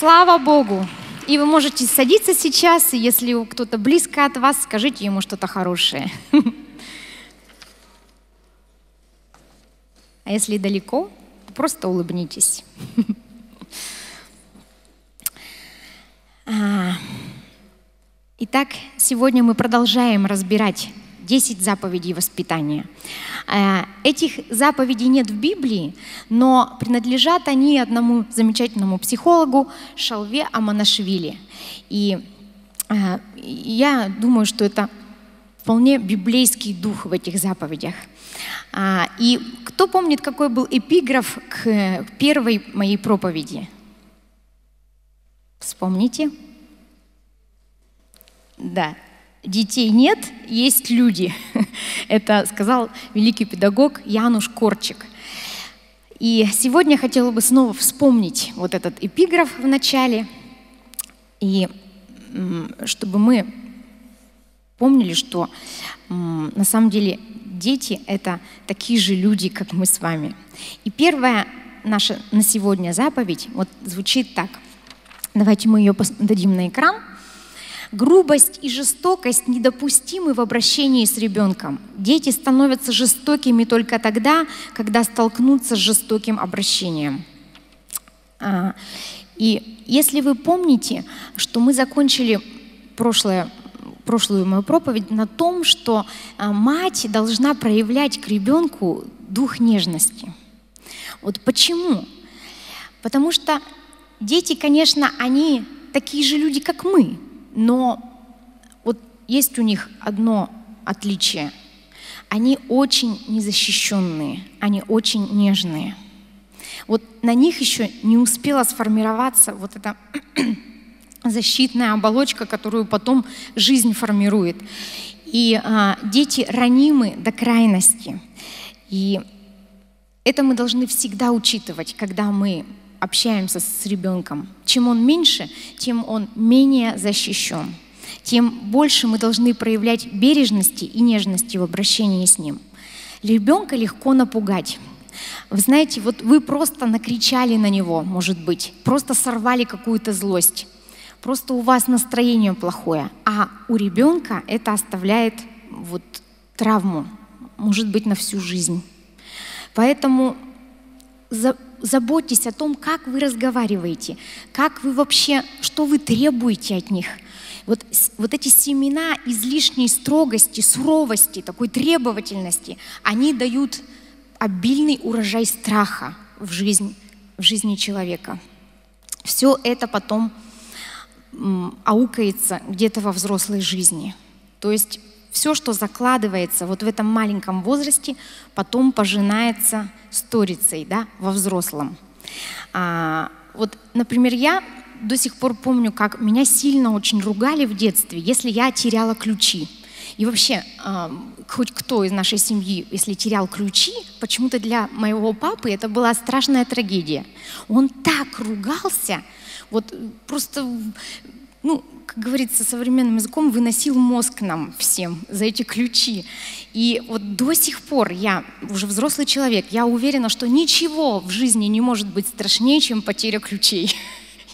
Слава Богу! И вы можете садиться сейчас, и если кто-то близко от вас, скажите ему что-то хорошее. А если далеко, то просто улыбнитесь. Итак, сегодня мы продолжаем разбирать 10 заповедей воспитания. Этих заповедей нет в Библии, но принадлежат они одному замечательному психологу Шалве Амонашвили. И я думаю, что это вполне библейский дух в этих заповедях. И кто помнит, какой был эпиграф к первой моей проповеди? Вспомните? Да. «Детей нет, есть люди». Это сказал великий педагог Януш Корчик. И сегодня я хотела бы снова вспомнить вот этот эпиграф в начале, и чтобы мы помнили, что на самом деле дети — это такие же люди, как мы с вами. И первая наша на сегодня заповедь вот звучит так. Давайте мы ее дадим на экран. Грубость и жестокость недопустимы в обращении с ребенком. Дети становятся жестокими только тогда, когда столкнутся с жестоким обращением. И если вы помните, что мы закончили прошлую мою проповедь на том, что мать должна проявлять к ребенку дух нежности. Вот почему? Потому что дети, конечно, они такие же люди, как мы. Но вот есть у них одно отличие. Они очень незащищенные, они очень нежные. Вот на них еще не успела сформироваться вот эта защитная оболочка, которую потом жизнь формирует. И дети ранимы до крайности. И это мы должны всегда учитывать, когда мы общаемся с ребенком. Чем он меньше, тем он менее защищен. Тем больше мы должны проявлять бережности и нежности в обращении с ним. Ребенка легко напугать. Вы знаете, вот вы просто накричали на него, может быть, просто сорвали какую-то злость, просто у вас настроение плохое, а у ребенка это оставляет вот травму, может быть, на всю жизнь. Поэтому заботьтесь о том, как вы разговариваете, как вы вообще, что вы требуете от них. Вот эти семена излишней строгости, суровости, такой требовательности, они дают обильный урожай страха в жизни человека. Все это потом аукается где-то во взрослой жизни. То есть все, что закладывается вот в этом маленьком возрасте, потом пожинается сторицей, да, во взрослом. Вот, например, я до сих пор помню, как меня сильно очень ругали в детстве, если я теряла ключи. И вообще, хоть кто из нашей семьи, если терял ключи, почему-то для моего папы это была страшная трагедия. Он так ругался, вот просто, ну, как говорится современным языком, выносил мозг нам всем за эти ключи. И вот до сих пор я уже взрослый человек, я уверена, что ничего в жизни не может быть страшнее, чем потеря ключей.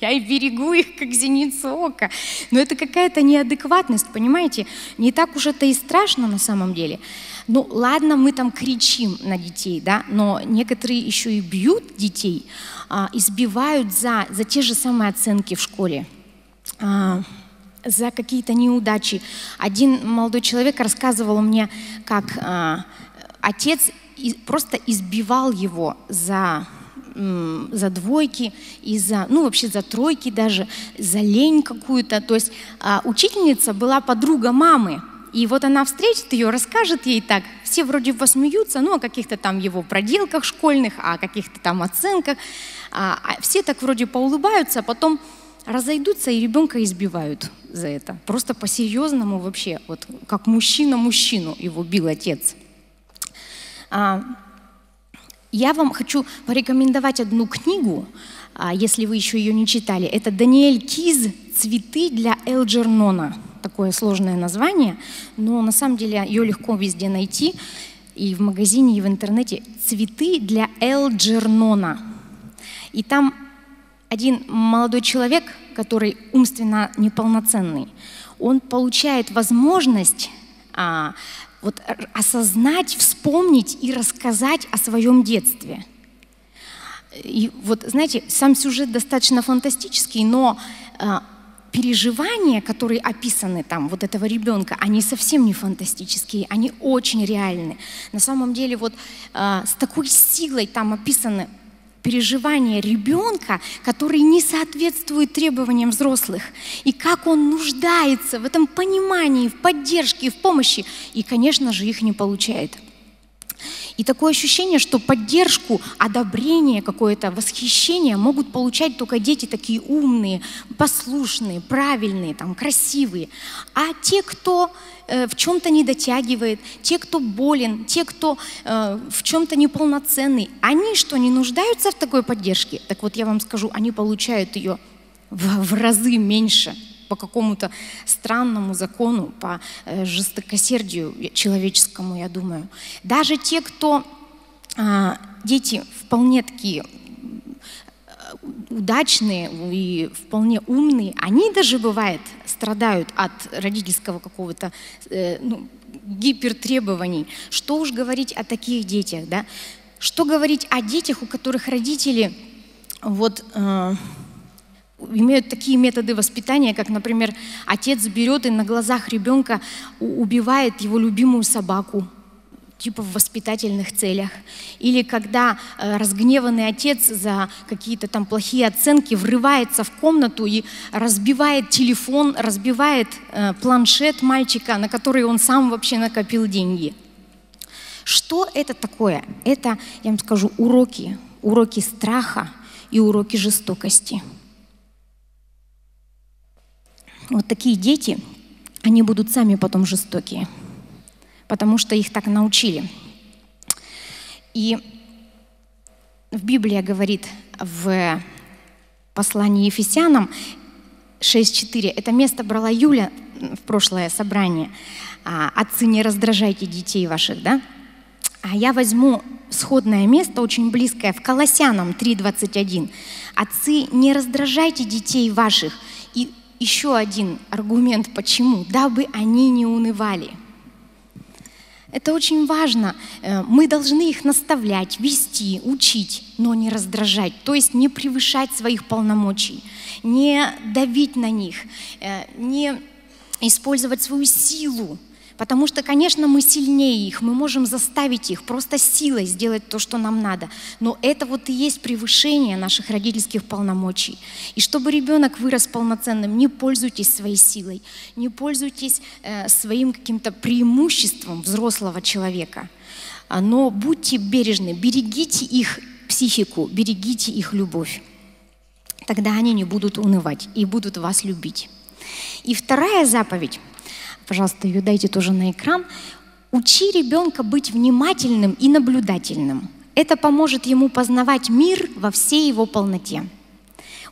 Я и берегу их, как зеницу ока. Но это какая-то неадекватность, понимаете? Не так уж это и страшно на самом деле. Ну ладно, мы там кричим на детей, да, но некоторые еще и бьют детей, избивают за те же самые оценки в школе, за какие-то неудачи. Один молодой человек рассказывал мне, как отец просто избивал его за двойки, и за, ну вообще за тройки даже, за лень какую-то. То есть учительница была подруга мамы, и вот она встретит ее, расскажет ей так. Все вроде посмеются, ну о каких-то там его проделках школьных, о каких-то там оценках. Все так вроде поулыбаются, а потом разойдутся и ребенка избивают за это. Просто по-серьезному вообще, вот как мужчина мужчину его бил отец. Я вам хочу порекомендовать одну книгу, если вы еще ее не читали. Это Даниэль Киз «Цветы для Элджернона». Такое сложное название, но на самом деле ее легко везде найти. И в магазине, и в интернете. «Цветы для Элджернона». И там один молодой человек, который умственно неполноценный, он получает возможность осознать, вспомнить и рассказать о своем детстве. И вот, знаете, сам сюжет достаточно фантастический, но переживания, которые описаны там, вот этого ребенка, они совсем не фантастические, они очень реальны. На самом деле вот с такой силой там описаны переживания ребенка, который не соответствует требованиям взрослых, и как он нуждается в этом понимании, в поддержке, в помощи, и, конечно же, их не получает. И такое ощущение, что поддержку, одобрение, какое-то восхищение могут получать только дети такие умные, послушные, правильные, там, красивые. А те, кто в чем-то не дотягивает, те, кто болен, те, кто в чем-то неполноценный, они что, не нуждаются в такой поддержке? Так вот я вам скажу, они получают ее в разы меньше по какому-то странному закону, по жестокосердию человеческому, я думаю. Даже те, кто, дети вполне такие удачные и вполне умные, они даже, бывает, страдают от родительского какого-то гипертребований. Что уж говорить о таких детях, да? Что говорить о детях, у которых родители имеют такие методы воспитания, как, например, отец берет и на глазах ребенка убивает его любимую собаку, типа в воспитательных целях. Или когда разгневанный отец за какие-то там плохие оценки врывается в комнату и разбивает телефон, разбивает планшет мальчика, на который он сам вообще накопил деньги. Что это такое? Это, я вам скажу, уроки. Уроки страха и уроки жестокости. Вот такие дети, они будут сами потом жестокие, потому что их так научили. И Библия говорит в послании Ефесянам 6:4, это место брала Юля в прошлое собрание, «Отцы, не раздражайте детей ваших», да? А я возьму сходное место, очень близкое, в Колоссянам 3:21. «Отцы, не раздражайте детей ваших». И еще один аргумент, почему. Дабы они не унывали. Это очень важно. Мы должны их наставлять, вести, учить, но не раздражать. То есть не превышать своих полномочий, не давить на них, не использовать свою силу. Потому что, конечно, мы сильнее их, мы можем заставить их просто силой сделать то, что нам надо. Но это вот и есть превышение наших родительских полномочий. И чтобы ребенок вырос полноценным, не пользуйтесь своей силой, не пользуйтесь своим каким-то преимуществом взрослого человека. Но будьте бережны, берегите их психику, берегите их любовь. Тогда они не будут унывать и будут вас любить. И вторая заповедь. Пожалуйста, ее дайте тоже на экран. Учи ребенка быть внимательным и наблюдательным. Это поможет ему познавать мир во всей его полноте.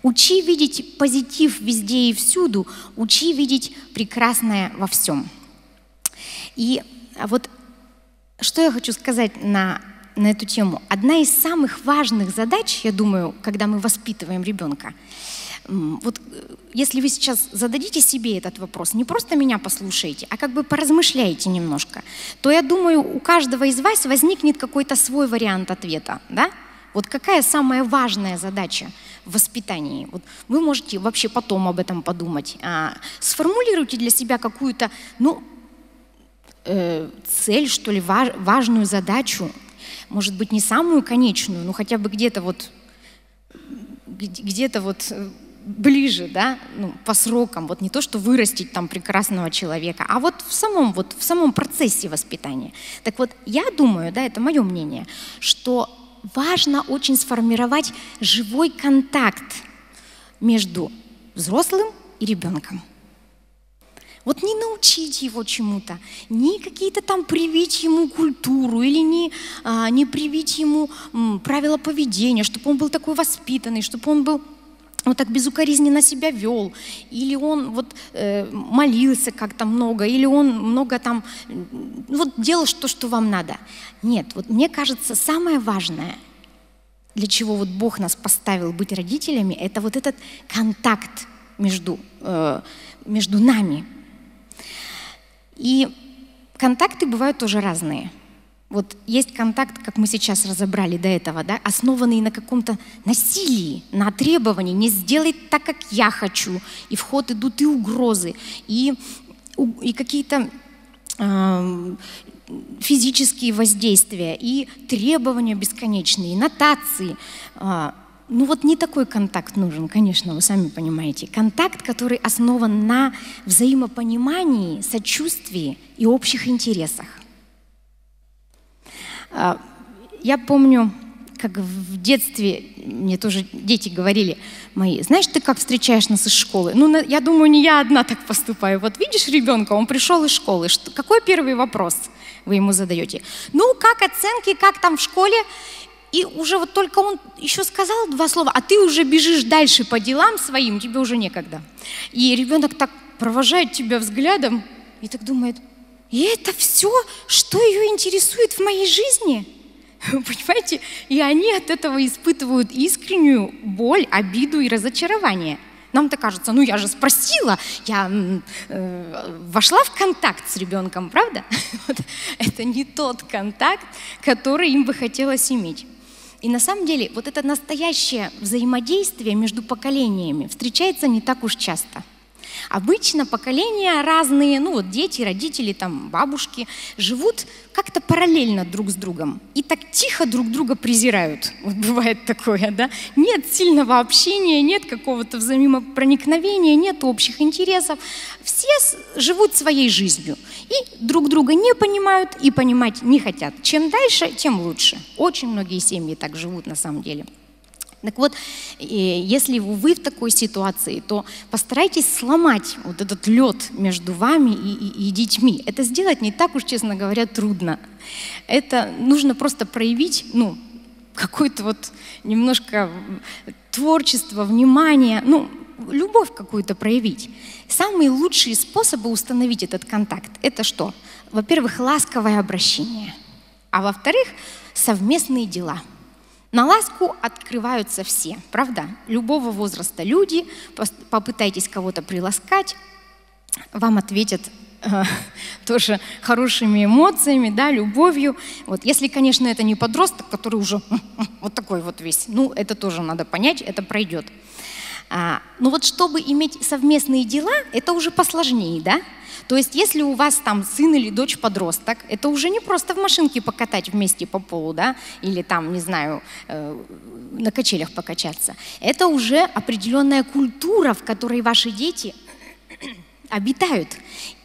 Учи видеть позитив везде и всюду. Учи видеть прекрасное во всем. И вот что я хочу сказать на эту тему. Одна из самых важных задач, я думаю, когда мы воспитываем ребенка, вот если вы сейчас зададите себе этот вопрос, не просто меня послушаете, а как бы поразмышляете немножко, то, я думаю, у каждого из вас возникнет какой-то свой вариант ответа, да? Вот какая самая важная задача в воспитании? Вот вы можете вообще потом об этом подумать. Сформулируйте для себя какую-то, цель, что ли, важную задачу, может быть, не самую конечную, но хотя бы где-то ближе, да, по срокам, не то, что вырастить там прекрасного человека, а в самом процессе воспитания. Так вот, я думаю, да, это мое мнение, что важно очень сформировать живой контакт между взрослым и ребенком. Вот не научить его чему-то, не какие-то там привить ему культуру или не привить ему правила поведения, чтобы он был такой воспитанный, чтобы он был так безукоризненно себя вел, или он молился как-то много, или он много там делал то, что вам надо. Нет, мне кажется, самое важное — для чего вот Бог нас поставил быть родителями, это вот этот контакт между нами. И контакты бывают тоже разные. Вот есть контакт, как мы сейчас разобрали до этого, да, основанный на каком-то насилии, на требовании, не сделай так, как я хочу. И в ход идут и угрозы, и какие-то физические воздействия, и требования бесконечные, и нотации. Ну вот не такой контакт нужен, конечно, вы сами понимаете. Контакт, который основан на взаимопонимании, сочувствии и общих интересах. Я помню, как в детстве мне тоже дети говорили мои: знаешь, ты как встречаешь нас из школы? Ну, я думаю, не я одна так поступаю. Вот видишь ребенка, он пришел из школы. Какой первый вопрос вы ему задаете? Ну, как оценки, как там в школе? И уже вот только он еще сказал два слова, а ты уже бежишь дальше по делам своим, тебе уже некогда. И ребенок так провожает тебя взглядом и так думает: и это все, что ее интересует в моей жизни? Понимаете? И они от этого испытывают искреннюю боль, обиду и разочарование. Нам-то кажется, ну я же спросила, я вошла в контакт с ребенком, правда? Это не тот контакт, который им бы хотелось иметь. И на самом деле вот это настоящее взаимодействие между поколениями встречается не так уж часто. Обычно поколения разные, ну вот дети, родители, там, бабушки, живут как-то параллельно друг с другом и так тихо друг друга презирают. Вот бывает такое, да? Нет сильного общения, нет какого-то взаимопроникновения, нет общих интересов. Все живут своей жизнью и друг друга не понимают и понимать не хотят. Чем дальше, тем лучше. Очень многие семьи так живут на самом деле. Так вот, если вы в такой ситуации, то постарайтесь сломать вот этот лед между вами и детьми. Это сделать не так уж, честно говоря, трудно. Это нужно просто проявить, ну, какое-то вот немножко творчество, внимание, ну, любовь какую-то проявить. Самые лучшие способы установить этот контакт — это что? Во-первых, ласковое обращение, а во-вторых, совместные дела. На ласку открываются все, правда? Любого возраста люди, попытайтесь кого-то приласкать, вам ответят тоже хорошими эмоциями, да, любовью. Вот, если, конечно, это не подросток, который уже вот такой вот весь, ну, это тоже надо понять, это пройдет. Но вот чтобы иметь совместные дела, это уже посложнее, да? То есть если у вас там сын или дочь подросток, это уже не просто в машинке покатать вместе по полу, да, или там, не знаю, на качелях покачаться. Это уже определенная культура, в которой ваши дети обитают.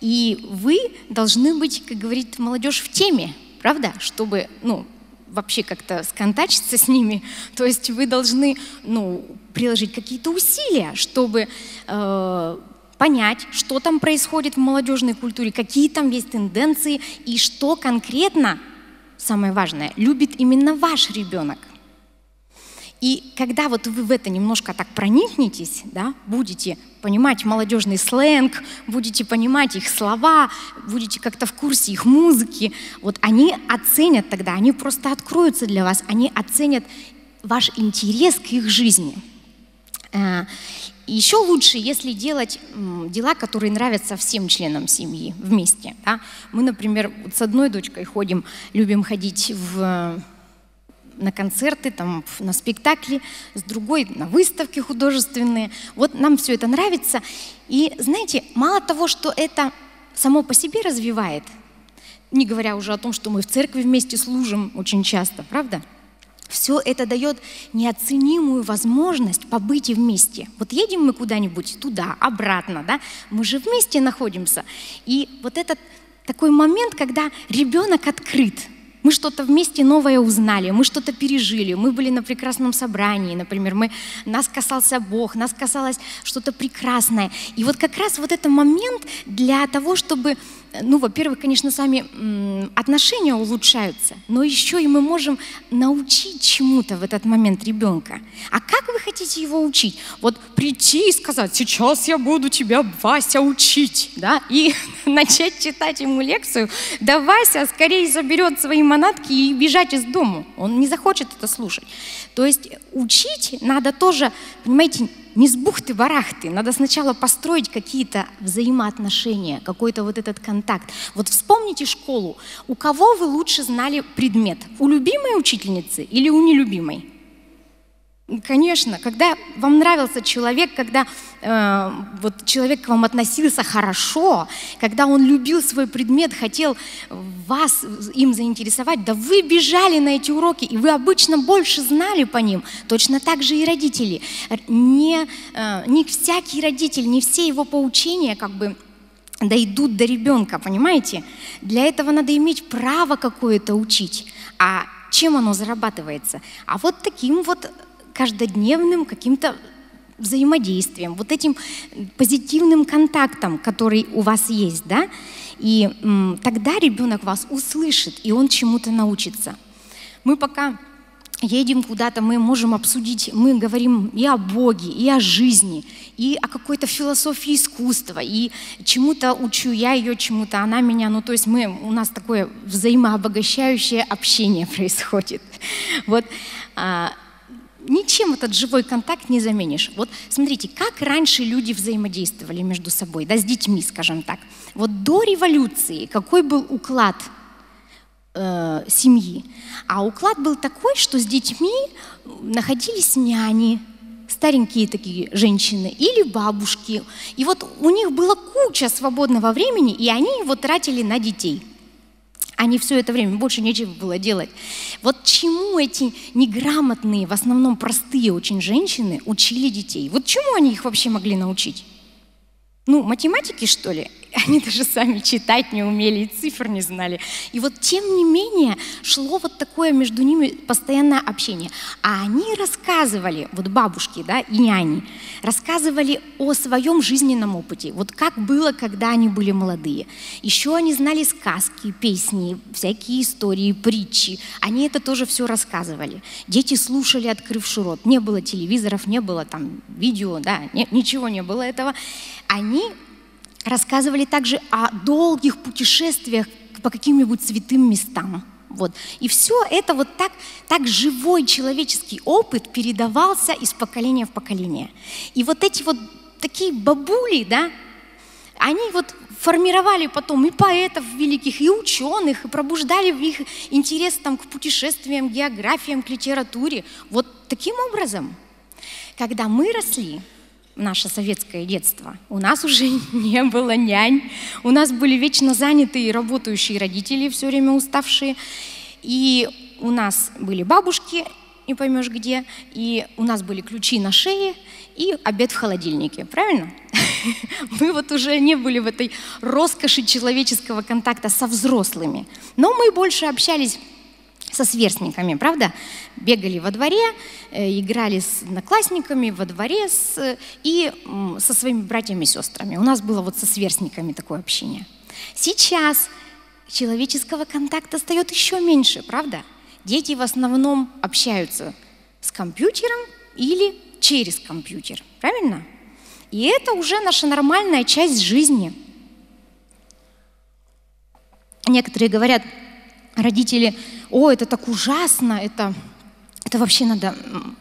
И вы должны быть, как говорит молодежь, в теме, правда, чтобы, ну, вообще как-то сконтачиться с ними. То есть вы должны, ну, приложить какие-то усилия, чтобы понять, что там происходит в молодежной культуре, какие там есть тенденции и что конкретно, самое важное, любит именно ваш ребенок. И когда вот вы в это немножко так проникнетесь, да, будете понимать молодежный сленг, будете понимать их слова, будете как-то в курсе их музыки, вот они оценят тогда, они просто откроются для вас, они оценят ваш интерес к их жизни. Еще лучше, если делать дела, которые нравятся всем членам семьи вместе. Да? Мы, например, вот с одной дочкой ходим, любим ходить на концерты, там, на спектакли, с другой на выставки художественные. Вот нам все это нравится. И знаете, мало того, что это само по себе развивает, не говоря уже о том, что мы в церкви вместе служим очень часто, правда? Все это дает неоценимую возможность побыть и вместе. Вот едем мы куда-нибудь туда, обратно, да? Мы же вместе находимся. И вот этот такой момент, когда ребенок открыт. Мы что-то вместе новое узнали, мы что-то пережили, мы были на прекрасном собрании, например, нас касался Бог, нас касалось что-то прекрасное. И вот как раз вот этот момент для того, чтобы ну, во-первых, конечно, сами отношения улучшаются, но еще и мы можем научить чему-то в этот момент ребенка. А как вы хотите его учить? Вот прийти и сказать: сейчас я буду тебя, Вася, учить, да, и начать читать ему лекцию, да Вася скорее заберет свои манатки и бежать из дома. Он не захочет это слушать. То есть учить надо тоже, понимаете, не с бухты-барахты. Надо сначала построить какие-то взаимоотношения, какой-то вот этот контакт. Вот вспомните школу. У кого вы лучше знали предмет? У любимой учительницы или у нелюбимой? Конечно, когда вам нравился человек, когда вот человек к вам относился хорошо, когда он любил свой предмет, хотел вас им заинтересовать, да вы бежали на эти уроки, и вы обычно больше знали по ним. Точно так же и родители. Не всякий родитель, не все его поучения как бы дойдут до ребенка, понимаете? Для этого надо иметь право какое-то учить. А чем оно зарабатывается? А вот таким вот каждодневным каким-то взаимодействием, вот этим позитивным контактом, который у вас есть, да, и тогда ребенок вас услышит, и он чему-то научится. Мы пока едем куда-то, мы можем обсудить, мы говорим и о Боге, и о жизни, и о какой-то философии искусства, и чему-то учу я ее, чему-то она меня, ну то есть у нас такое взаимообогащающее общение происходит. Вот. Ничем этот живой контакт не заменишь. Вот смотрите, как раньше люди взаимодействовали между собой, да, с детьми, скажем так. Вот до революции какой был уклад семьи? А уклад был такой, что с детьми находились няни, старенькие такие женщины или бабушки. И вот у них была куча свободного времени, и они его тратили на детей. Они все это время, больше нечего было делать. Вот чему эти неграмотные, в основном простые очень женщины учили детей? Вот чему они их вообще могли научить? Ну, математики, что ли? Они даже сами читать не умели, и цифр не знали. И вот тем не менее шло вот такое между ними постоянное общение. А они рассказывали, вот бабушки, да, и няни, рассказывали о своем жизненном опыте. Вот как было, когда они были молодые. Еще они знали сказки, песни, всякие истории, притчи. Они это тоже все рассказывали. Дети слушали, открывши рот. Не было телевизоров, не было там видео, да, ничего не было этого. Они рассказывали также о долгих путешествиях по каким-нибудь святым местам. Вот. И все это вот так живой человеческий опыт передавался из поколения в поколение. И вот эти вот такие бабули, да, они вот формировали потом и поэтов великих, и ученых, и пробуждали в них интерес там, к путешествиям, географиям, к литературе. Вот таким образом, когда мы росли, наше советское детство. У нас уже не было нянь, у нас были вечно занятые работающие родители, все время уставшие, и у нас были бабушки, не поймешь где, и у нас были ключи на шее и обед в холодильнике, правильно? Мы вот уже не были в этой роскоши человеческого контакта со взрослыми, но мы больше общались со сверстниками, правда? Бегали во дворе, играли с одноклассниками во дворе и со своими братьями и сестрами. У нас было вот со сверстниками такое общение. Сейчас человеческого контакта стает еще меньше, правда? Дети в основном общаются с компьютером или через компьютер, правильно? И это уже наша нормальная часть жизни. Некоторые говорят, родители: о, это так ужасно, это вообще надо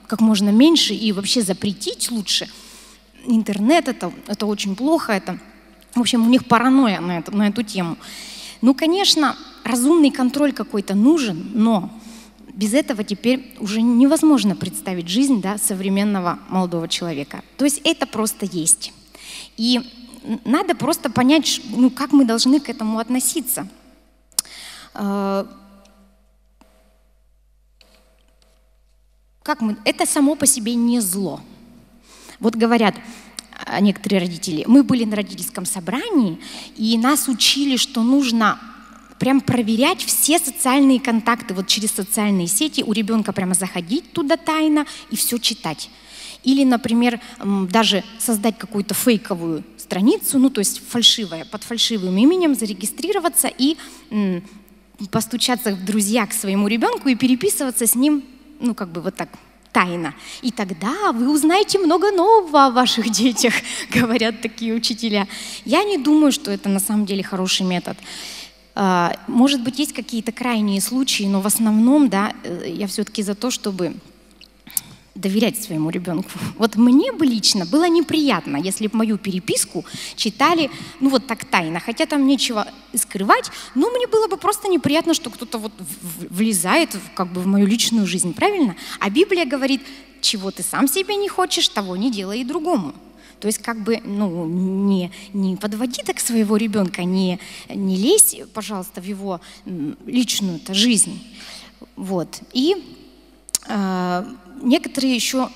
как можно меньше и вообще запретить лучше. Интернет, это очень плохо, это, в общем, у них паранойя на эту тему. Ну, конечно, разумный контроль какой-то нужен, но без этого теперь уже невозможно представить жизнь, да, современного молодого человека. То есть это просто есть. И надо просто понять, ну, как мы должны к этому относиться. Это само по себе не зло. Вот говорят некоторые родители: мы были на родительском собрании, и нас учили, что нужно прям проверять все социальные контакты, вот через социальные сети у ребенка прямо заходить туда тайно и все читать. Или, например, даже создать какую-то фейковую страницу, ну то есть фальшивая, под фальшивым именем зарегистрироваться и постучаться в друзья к своему ребенку и переписываться с ним, ну как бы вот так, тайно. И тогда вы узнаете много нового о ваших детях, говорят такие учителя. Я не думаю, что это на самом деле хороший метод. Может быть, есть какие-то крайние случаи, но в основном, да, я все-таки за то, чтобы доверять своему ребенку. Вот мне бы лично было неприятно, если бы мою переписку читали, ну вот так тайно, хотя там нечего скрывать, но мне было бы просто неприятно, что кто-то вот влезает как бы в мою личную жизнь, правильно? А Библия говорит, чего ты сам себе не хочешь, того не делай и другому. То есть как бы, ну, не подводи так своего ребенка, не лезь, пожалуйста, в его личную-то жизнь. Вот. И некоторые еще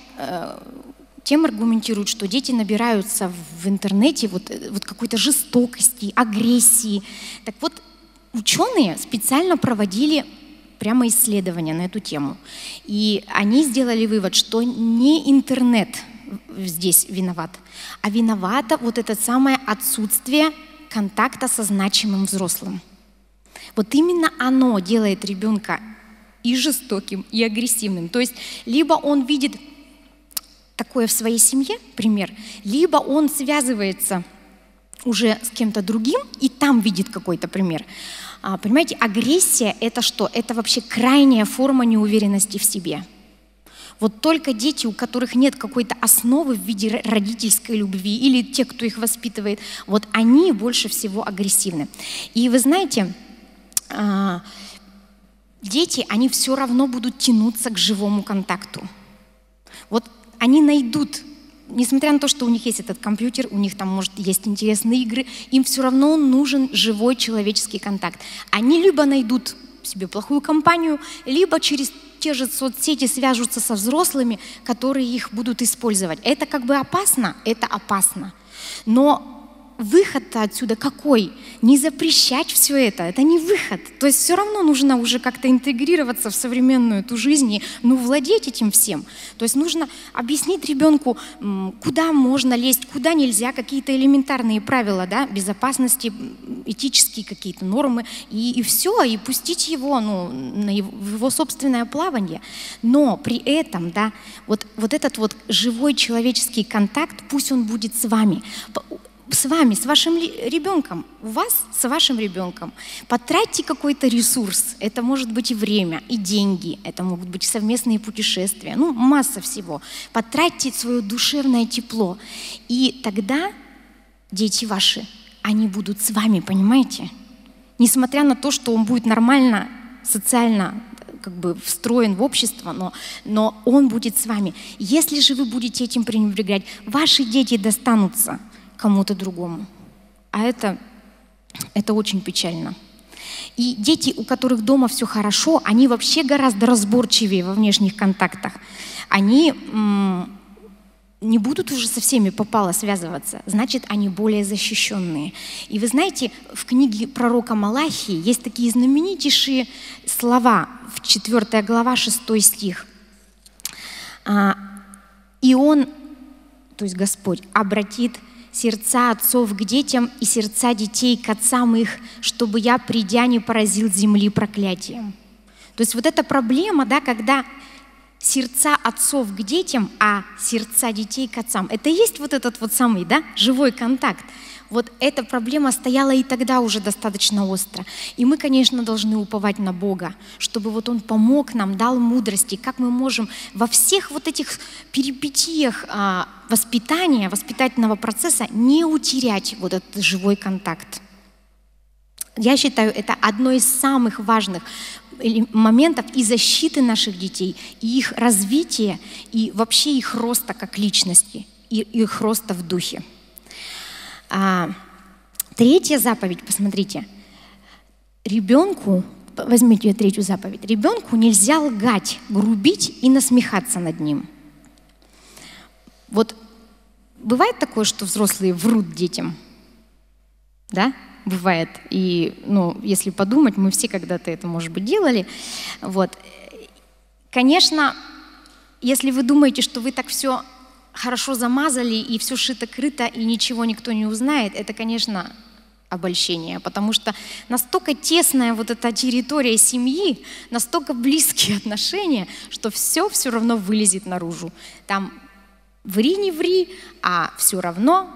тем аргументируют, что дети набираются в интернете вот какой-то жестокости, агрессии. Так вот, ученые специально проводили прямо исследования на эту тему. И они сделали вывод, что не интернет здесь виноват, а виновато вот это самое отсутствие контакта со значимым взрослым. Вот именно оно делает ребенка и жестоким, и агрессивным. То есть либо он видит такое в своей семье, пример, либо он связывается уже с кем-то другим и там видит какой-то пример. Понимаете, агрессия — это что? Это вообще крайняя форма неуверенности в себе. Вот только дети, у которых нет какой-то основы в виде родительской любви или те, кто их воспитывает, вот они больше всего агрессивны. И вы знаете, дети, они все равно будут тянуться к живому контакту. Вот они найдут, несмотря на то, что у них есть этот компьютер, у них там, может, есть интересные игры, им все равно нужен живой человеческий контакт. Они либо найдут себе плохую компанию, либо через те же соцсети свяжутся со взрослыми, которые их будут использовать. Это как бы опасно, это опасно. Но выход-то отсюда какой? Не запрещать все это не выход. То есть все равно нужно уже как-то интегрироваться в современную эту жизнь и, ну, владеть этим всем. То есть нужно объяснить ребенку, куда можно лезть, куда нельзя, какие-то элементарные правила, да, безопасности, этические какие-то нормы, и все, и пустить его, ну, в его собственное плавание. Но при этом, да, вот этот вот живой человеческий контакт, пусть он будет с вами. С вашим ребенком, у вас с вашим ребенком. Потратьте какой-то ресурс. Это может быть и время, и деньги. Это могут быть совместные путешествия. Ну, масса всего. Потратьте свое душевное тепло. И тогда дети ваши, они будут с вами, понимаете? Несмотря на то, что он будет нормально, социально как бы встроен в общество, но он будет с вами. Если же вы будете этим пренебрегать, ваши дети достанутся кому-то другому. А это очень печально. И дети, у которых дома все хорошо, они вообще гораздо разборчивее во внешних контактах. Они не будут уже со всеми попало связываться, значит, они более защищенные. И вы знаете, в книге пророка Малахии есть такие знаменитейшие слова, в 4 глава, 6 стих. «И он, то есть Господь, обратит сердца отцов к детям и сердца детей к отцам их, чтобы я, придя, не поразил земли проклятием». То есть вот эта проблема, да, когда сердца отцов к детям, а сердца детей к отцам. Это и есть вот этот вот самый, да, живой контакт. Вот эта проблема стояла и тогда уже достаточно остро. И мы, конечно, должны уповать на Бога, чтобы вот Он помог нам, дал мудрости, как мы можем во всех вот этих перипетиях воспитания, воспитательного процесса не утерять вот этот живой контакт. Я считаю, это одно из самых важных моментов и защиты наших детей, и их развития, и вообще их роста как личности, и их роста в духе. 3-я заповедь, посмотрите. Ребенку, возьмите ее, 3-ю заповедь, ребенку нельзя лгать, грубить и насмехаться над ним. Вот бывает такое, что взрослые врут детям? Да? Бывает. И, ну, если подумать, мы все когда-то это, может быть, делали. Вот. Конечно, если вы думаете, что вы так все хорошо замазали, и все шито-крыто, и ничего никто не узнает, это, конечно, обольщение, потому что настолько тесная вот эта территория семьи, настолько близкие отношения, что все равно вылезет наружу. Там ври, не ври, а все равно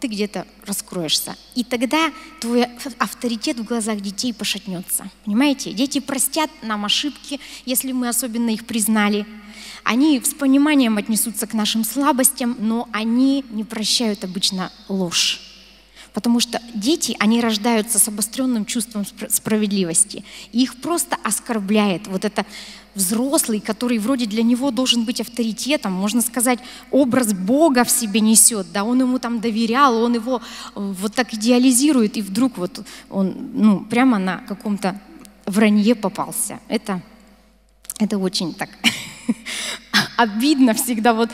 ты где-то раскроешься. И тогда твой авторитет в глазах детей пошатнется. Понимаете? Дети простят нам ошибки, если мы особенно их признали. Они с пониманием отнесутся к нашим слабостям, но они не прощают обычно ложь. Потому что дети, они рождаются с обостренным чувством справедливости. И их просто оскорбляет вот это взрослый, который вроде для него должен быть авторитетом, можно сказать, образ Бога в себе несет, да, он ему там доверял, он его вот так идеализирует, и вдруг вот он, ну, прямо на каком-то вранье попался. Это очень так обидно всегда вот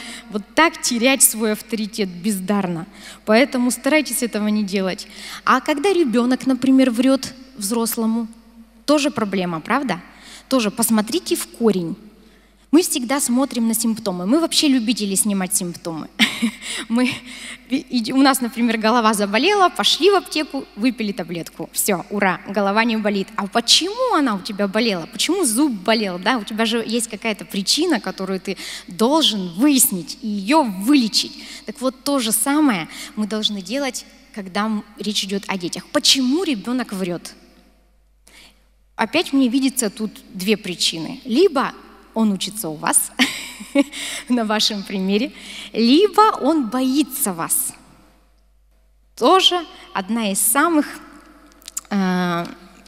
так терять свой авторитет бездарно. Поэтому старайтесь этого не делать. А когда ребенок, например, врет взрослому, тоже проблема, правда? Тоже посмотрите в корень. Мы всегда смотрим на симптомы. Мы вообще любители снимать симптомы. У нас, например, голова заболела, пошли в аптеку, выпили таблетку. Все, ура, голова не болит. А почему она у тебя болела? Почему зуб болел? Да? У тебя же есть какая-то причина, которую ты должен выяснить и ее вылечить. Так вот, то же самое мы должны делать, когда речь идет о детях. Почему ребенок врет? Опять мне видится тут две причины. Либо он учится у вас, на вашем примере, либо он боится вас. Тоже одна из самых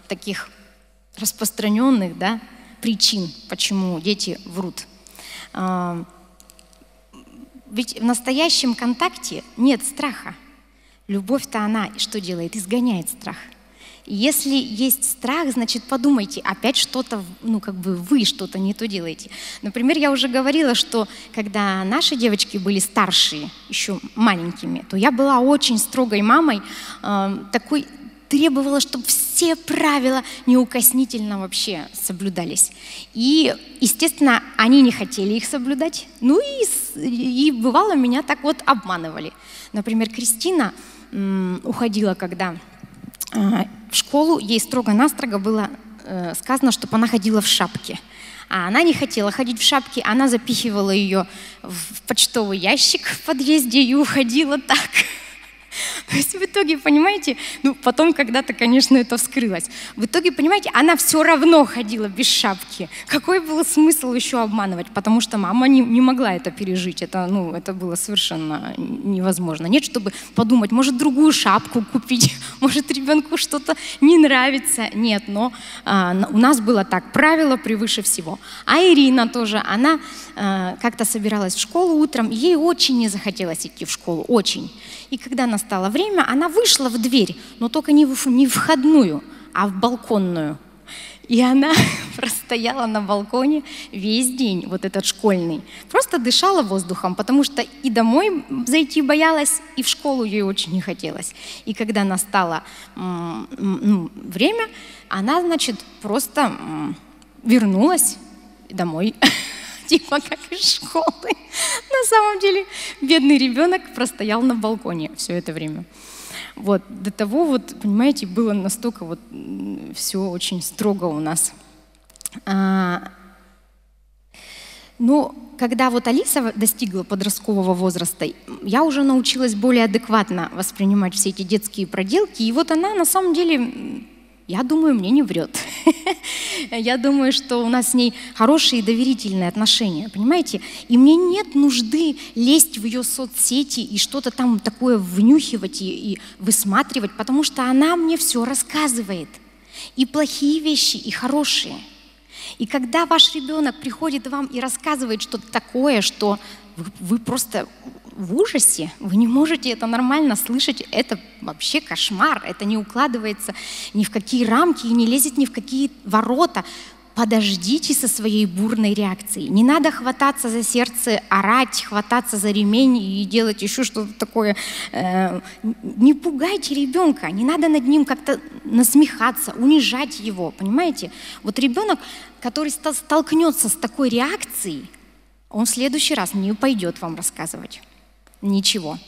таких распространенных, да, причин, почему дети врут. Ведь в настоящем контакте нет страха. Любовь-то она что делает? Изгоняет страх. Если есть страх, значит, подумайте, опять что-то, ну, как бы вы что-то не то делаете. Например, я уже говорила, что когда наши девочки были старшие, еще маленькими, то я была очень строгой мамой, такой требовала, чтобы все правила неукоснительно вообще соблюдались. И, естественно, они не хотели их соблюдать. Ну и бывало, меня так вот обманывали. Например, Кристина уходила, когда в школу, ей строго-настрого было сказано, чтобы она ходила в шапке. А она не хотела ходить в шапке, она запихивала ее в почтовый ящик в подъезде и уходила так. То есть в итоге, понимаете, ну потом когда-то, конечно, это вскрылось. В итоге, понимаете, она все равно ходила без шапки. Какой был смысл еще обманывать? Потому что мама не могла это пережить. Это было совершенно невозможно. Нет, чтобы подумать, может, другую шапку купить, может, ребенку что-то не нравится. Нет, но у нас было так, правило превыше всего. А Ирина тоже, она как-то собиралась в школу утром, ей очень не захотелось идти в школу, очень. И когда настало время, она вышла в дверь, но только не в входную, а в балконную. И она простояла на балконе весь день, вот этот школьный. Просто дышала воздухом, потому что и домой зайти боялась, и в школу ей очень не хотелось. И когда настало время, она, значит, просто вернулась домой. Типа как из школы. На самом деле бедный ребенок простоял на балконе все это время. Вот, до того, вот, понимаете, было настолько вот все очень строго у нас. Но когда вот Алиса достигла подросткового возраста, я уже научилась более адекватно воспринимать все эти детские проделки. И вот она на самом деле, я думаю, мне не врет. Я думаю, что у нас с ней хорошие доверительные отношения, понимаете? И мне нет нужды лезть в ее соцсети и что-то там такое внюхивать и высматривать, потому что она мне все рассказывает. И плохие вещи, и хорошие. И когда ваш ребенок приходит вам и рассказывает что-то такое, что вы просто в ужасе, вы не можете это нормально слышать, это вообще кошмар, это не укладывается ни в какие рамки и не лезет ни в какие ворота. Подождите со своей бурной реакцией. Не надо хвататься за сердце, орать, хвататься за ремень и делать еще что-то такое. Не пугайте ребенка, не надо над ним как-то насмехаться, унижать его, понимаете? Вот ребенок, который столкнется с такой реакцией, Он в следующий раз не пойдет вам рассказывать ничего.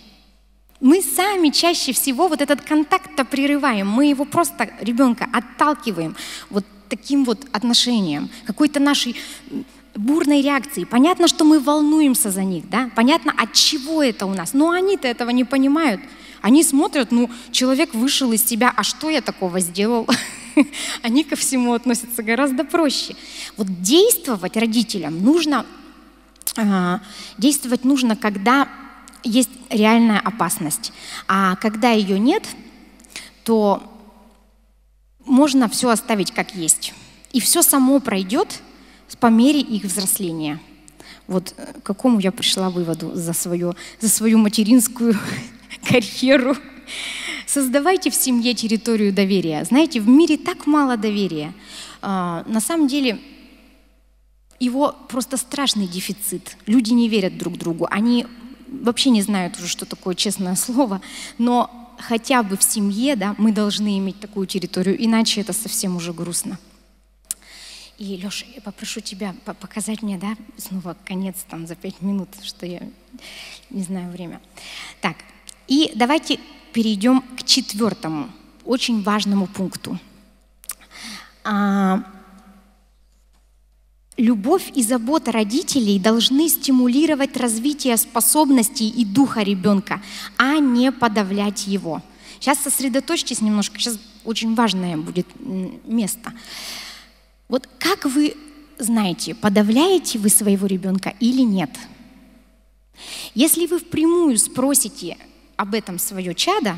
Мы сами чаще всего вот этот контакт-то прерываем, мы его просто, ребенка, отталкиваем вот таким вот отношением, какой-то нашей бурной реакции. Понятно, что мы волнуемся за них, да? Понятно, от чего это у нас. Но они-то этого не понимают. Они смотрят, ну, человек вышел из себя, а что я такого сделал? Они ко всему относятся гораздо проще. Вот действовать родителям нужно, когда есть реальная опасность. А когда ее нет, то можно все оставить как есть. И все само пройдет по мере их взросления. Вот к какому я пришла выводу за свою материнскую карьеру. Создавайте в семье территорию доверия. Знаете, в мире так мало доверия. На самом деле его просто страшный дефицит. Люди не верят друг другу. Они вообще не знают уже, что такое честное слово, но хотя бы в семье, да, мы должны иметь такую территорию, иначе это совсем уже грустно. И, Леша, я попрошу тебя показать мне, да, снова конец там за 5 минут, что я не знаю время. Так, и давайте перейдем к 4-му, очень важному пункту. Любовь и забота родителей должны стимулировать развитие способностей и духа ребенка, а не подавлять его. Сейчас сосредоточьтесь немножко, сейчас очень важное будет место. Вот как вы знаете, подавляете вы своего ребенка или нет? Если вы впрямую спросите об этом свое чадо,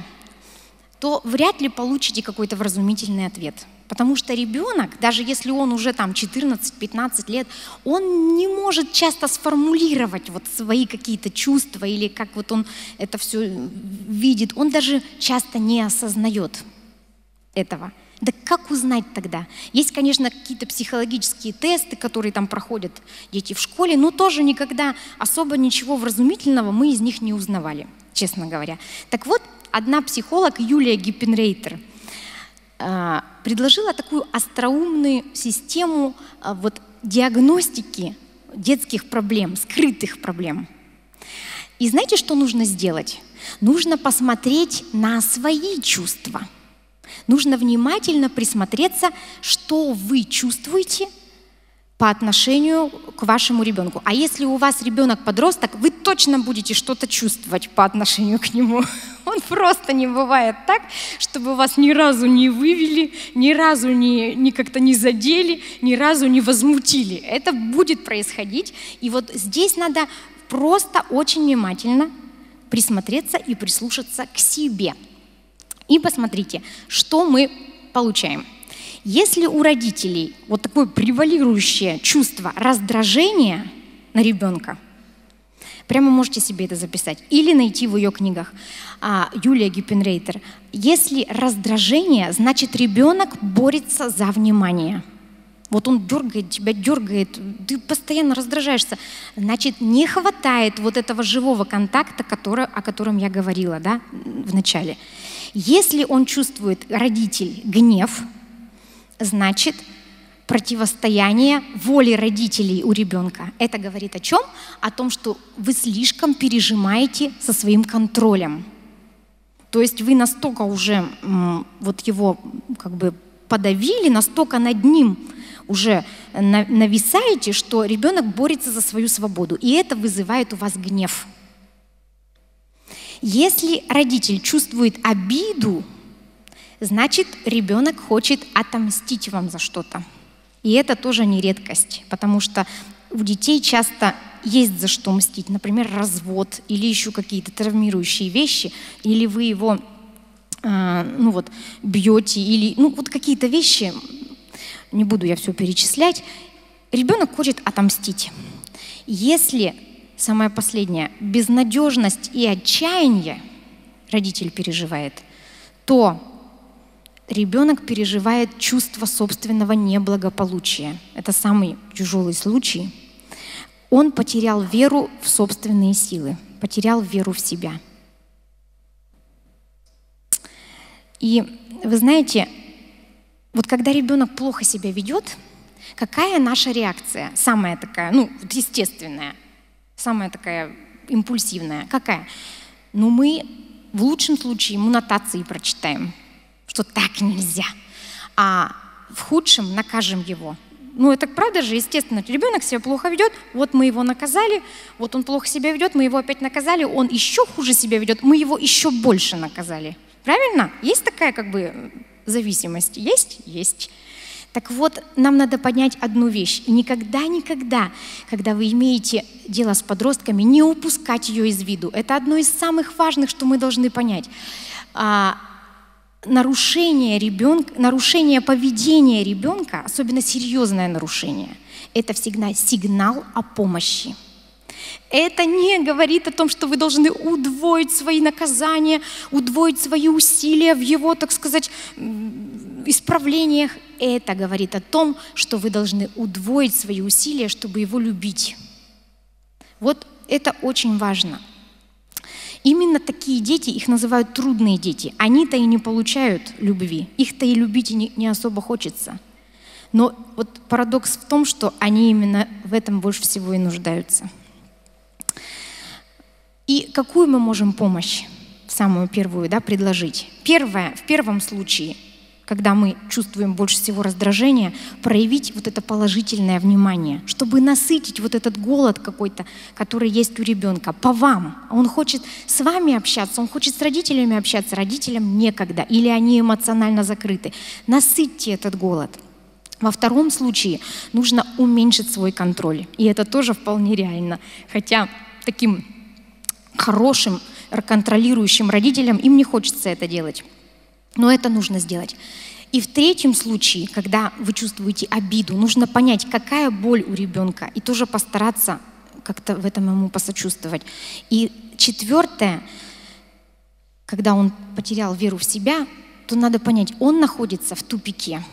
то вряд ли получите какой-то вразумительный ответ. Потому что ребенок, даже если он уже там 14-15 лет, он не может часто сформулировать вот свои какие-то чувства или как вот он это все видит. Он даже часто не осознает этого. Да как узнать тогда? Есть, конечно, какие-то психологические тесты, которые там проходят дети в школе, но тоже никогда особо ничего вразумительного мы из них не узнавали, честно говоря. Так вот, одна психолог, Юлия Гиппенрейтер, предложила такую остроумную систему вот, диагностики детских проблем, скрытых проблем. И знаете, что нужно сделать? Нужно посмотреть на свои чувства. Нужно внимательно присмотреться, что вы чувствуете по отношению к вашему ребенку. А если у вас ребенок-подросток, вы точно будете что-то чувствовать по отношению к нему. Он просто не бывает так, чтобы вас ни разу не вывели, ни разу не как-то не задели, ни разу не возмутили. Это будет происходить. И вот здесь надо просто очень внимательно присмотреться и прислушаться к себе. И посмотрите, что мы получаем. Если у родителей вот такое превалирующее чувство раздражения на ребенка, прямо можете себе это записать или найти в ее книгах, Юлия Гиппенрейтер. Если раздражение, значит ребенок борется за внимание. Вот он дергает тебя, дергает, ты постоянно раздражаешься. Значит, не хватает вот этого живого контакта, о котором я говорила, да, в начале. Если он чувствует, родитель, гнев, значит, противостояние воли родителей у ребенка. Это говорит о чем? О том, что вы слишком пережимаете со своим контролем. То есть вы настолько уже вот его как бы подавили, настолько над ним уже нависаете, что ребенок борется за свою свободу. И это вызывает у вас гнев. Если родитель чувствует обиду, значит, ребенок хочет отомстить вам за что-то. И это тоже не редкость, потому что у детей часто есть за что мстить. Например, развод или еще какие-то травмирующие вещи, или вы его ну вот, бьете, или ну, вот какие-то вещи, не буду я все перечислять, ребенок хочет отомстить. Если, самое последнее, безнадежность и отчаяние родитель переживает, то ребенок переживает чувство собственного неблагополучия. Это самый тяжелый случай. Он потерял веру в собственные силы, потерял веру в себя. И вы знаете, вот когда ребенок плохо себя ведет, какая наша реакция? Самая такая, ну, естественная. самая такая импульсивная. Какая? Ну, мы в лучшем случае ему нотации прочитаем, что так нельзя. А в худшем накажем его. Ну, это правда же, естественно, ребенок себя плохо ведет, вот мы его наказали, вот он плохо себя ведет, мы его опять наказали, он еще хуже себя ведет, мы его еще больше наказали. Правильно? Есть такая как бы зависимость? Есть? Есть. Так вот, нам надо понять одну вещь. И никогда, когда вы имеете дело с подростками, не упускать ее из виду. Это одно из самых важных, что мы должны понять. Нарушение поведения ребенка, особенно серьезное нарушение, это всегда сигнал о помощи. Это не говорит о том, что вы должны удвоить свои наказания, удвоить свои усилия в его, так сказать, исправлениях. Это говорит о том, что вы должны удвоить свои усилия, чтобы его любить. Вот это очень важно. Именно такие дети, их называют трудные дети. Они-то и не получают любви, их-то и любить не особо хочется. Но вот парадокс в том, что они именно в этом больше всего и нуждаются. И какую мы можем помощь, самую первую, да, предложить? Первое, в первом случае, когда мы чувствуем больше всего раздражения, проявить вот это положительное внимание, чтобы насытить вот этот голод какой-то, который есть у ребенка, по вам. Он хочет с вами общаться, он хочет с родителями общаться, родителям некогда, или они эмоционально закрыты. Насытьте этот голод. Во втором случае нужно уменьшить свой контроль. И это тоже вполне реально. Хотя таким хорошим, контролирующим родителям им не хочется это делать. Но это нужно сделать. И в третьем случае, когда вы чувствуете обиду, нужно понять, какая боль у ребенка, и тоже постараться как-то в этом ему посочувствовать. И четвертое, когда он потерял веру в себя, то надо понять, он находится в тупике.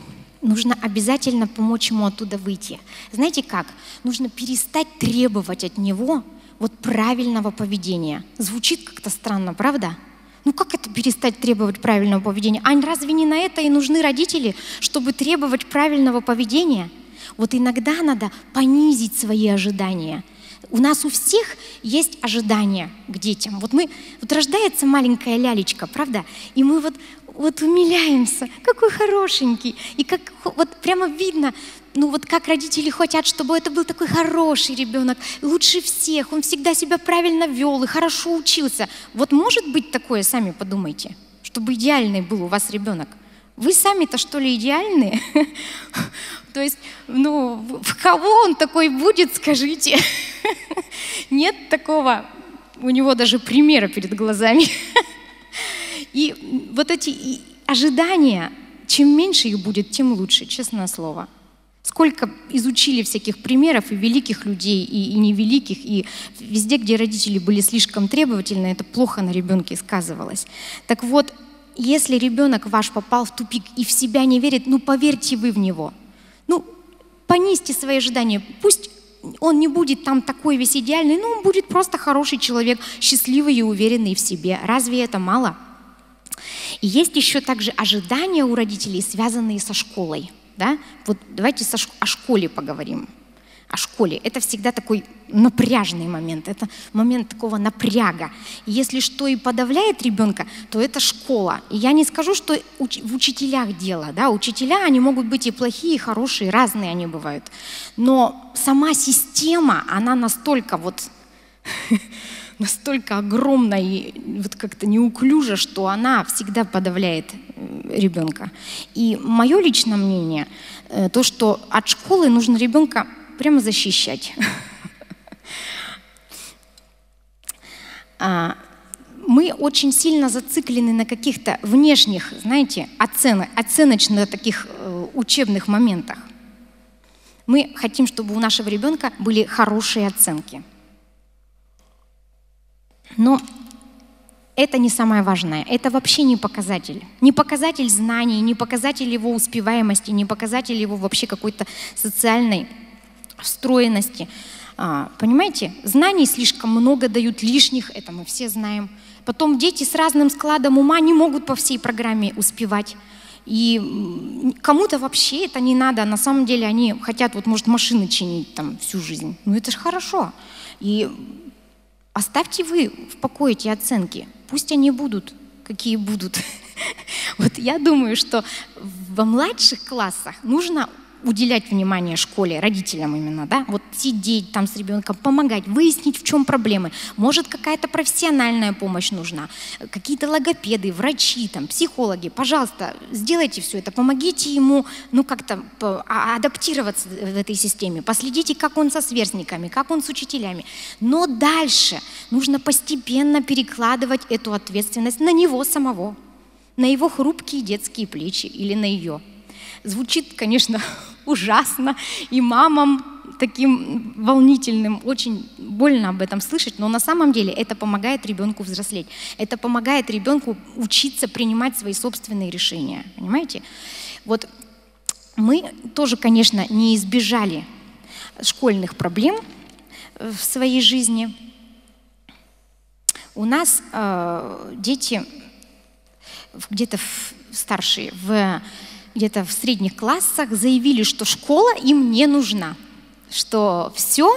Нужно обязательно помочь ему оттуда выйти. Знаете как? Нужно перестать требовать от него вот правильного поведения. Звучит как-то странно, правда? Ну как это перестать требовать правильного поведения? А разве не на это и нужны родители, чтобы требовать правильного поведения? Вот иногда надо понизить свои ожидания. У нас у всех есть ожидания к детям. Вот рождается маленькая лялечка, правда? И мы вот умиляемся, какой хорошенький. И как вот прямо видно, ну вот как родители хотят, чтобы это был такой хороший ребенок, лучше всех, он всегда себя правильно вел и хорошо учился. Вот может быть такое, сами подумайте, чтобы идеальный был у вас ребенок. Вы сами-то что ли идеальные? То есть, ну, в кого он такой будет, скажите? Нет такого, у него даже примера перед глазами. И вот эти ожидания, чем меньше их будет, тем лучше, честное слово. Сколько изучили всяких примеров и великих людей, и невеликих, и везде, где родители были слишком требовательны, это плохо на ребенке сказывалось. Так вот, если ребенок ваш попал в тупик и в себя не верит, ну поверьте вы в него. Ну, понизьте свои ожидания. Пусть он не будет там такой весь идеальный, но он будет просто хороший человек, счастливый и уверенный в себе. Разве это мало? И есть еще также ожидания у родителей, связанные со школой. Да? Вот давайте о школе поговорим. О школе. Это всегда такой напряжный момент. Это момент такого напряга. И если что и подавляет ребенка, то это школа. И я не скажу, что в учителях дело. Да? Учителя, они могут быть и плохие, и хорошие, разные они бывают. Но сама система, она настолько вот... настолько огромна и вот как-то неуклюжа, что она всегда подавляет ребенка. И мое личное мнение, то, что от школы нужно ребенка прямо защищать. Мы очень сильно зациклены на каких-то внешних, знаете, оценочных таких учебных моментах. Мы хотим, чтобы у нашего ребенка были хорошие оценки. Но это не самое важное, это вообще не показатель. Не показатель знаний, не показатель его успеваемости, не показатель его вообще какой-то социальной встроенности. Понимаете, знаний слишком много дают, лишних, это мы все знаем. Потом дети с разным складом ума не могут по всей программе успевать. И кому-то вообще это не надо, на самом деле они хотят, вот может, машины чинить там всю жизнь. Ну это же хорошо. И оставьте вы в покое эти оценки. Пусть они будут, какие будут. Вот я думаю, что во младших классах нужно уделять внимание школе, родителям именно, да, вот сидеть там с ребенком, помогать, выяснить, в чем проблемы. Может, какая-то профессиональная помощь нужна, какие-то логопеды, врачи, там, психологи. Пожалуйста, сделайте все это, помогите ему, ну, как-то адаптироваться в этой системе, последите, как он со сверстниками, как он с учителями. Но дальше нужно постепенно перекладывать эту ответственность на него самого, на его хрупкие детские плечи или на ее. Звучит, конечно, ужасно, и мамам таким волнительным очень больно об этом слышать, но на самом деле это помогает ребенку взрослеть, это помогает ребенку учиться принимать свои собственные решения, понимаете? Вот мы тоже, конечно, не избежали школьных проблем в своей жизни. У нас дети где-то старшие, где-то в средних классах заявили, что школа им не нужна, что все,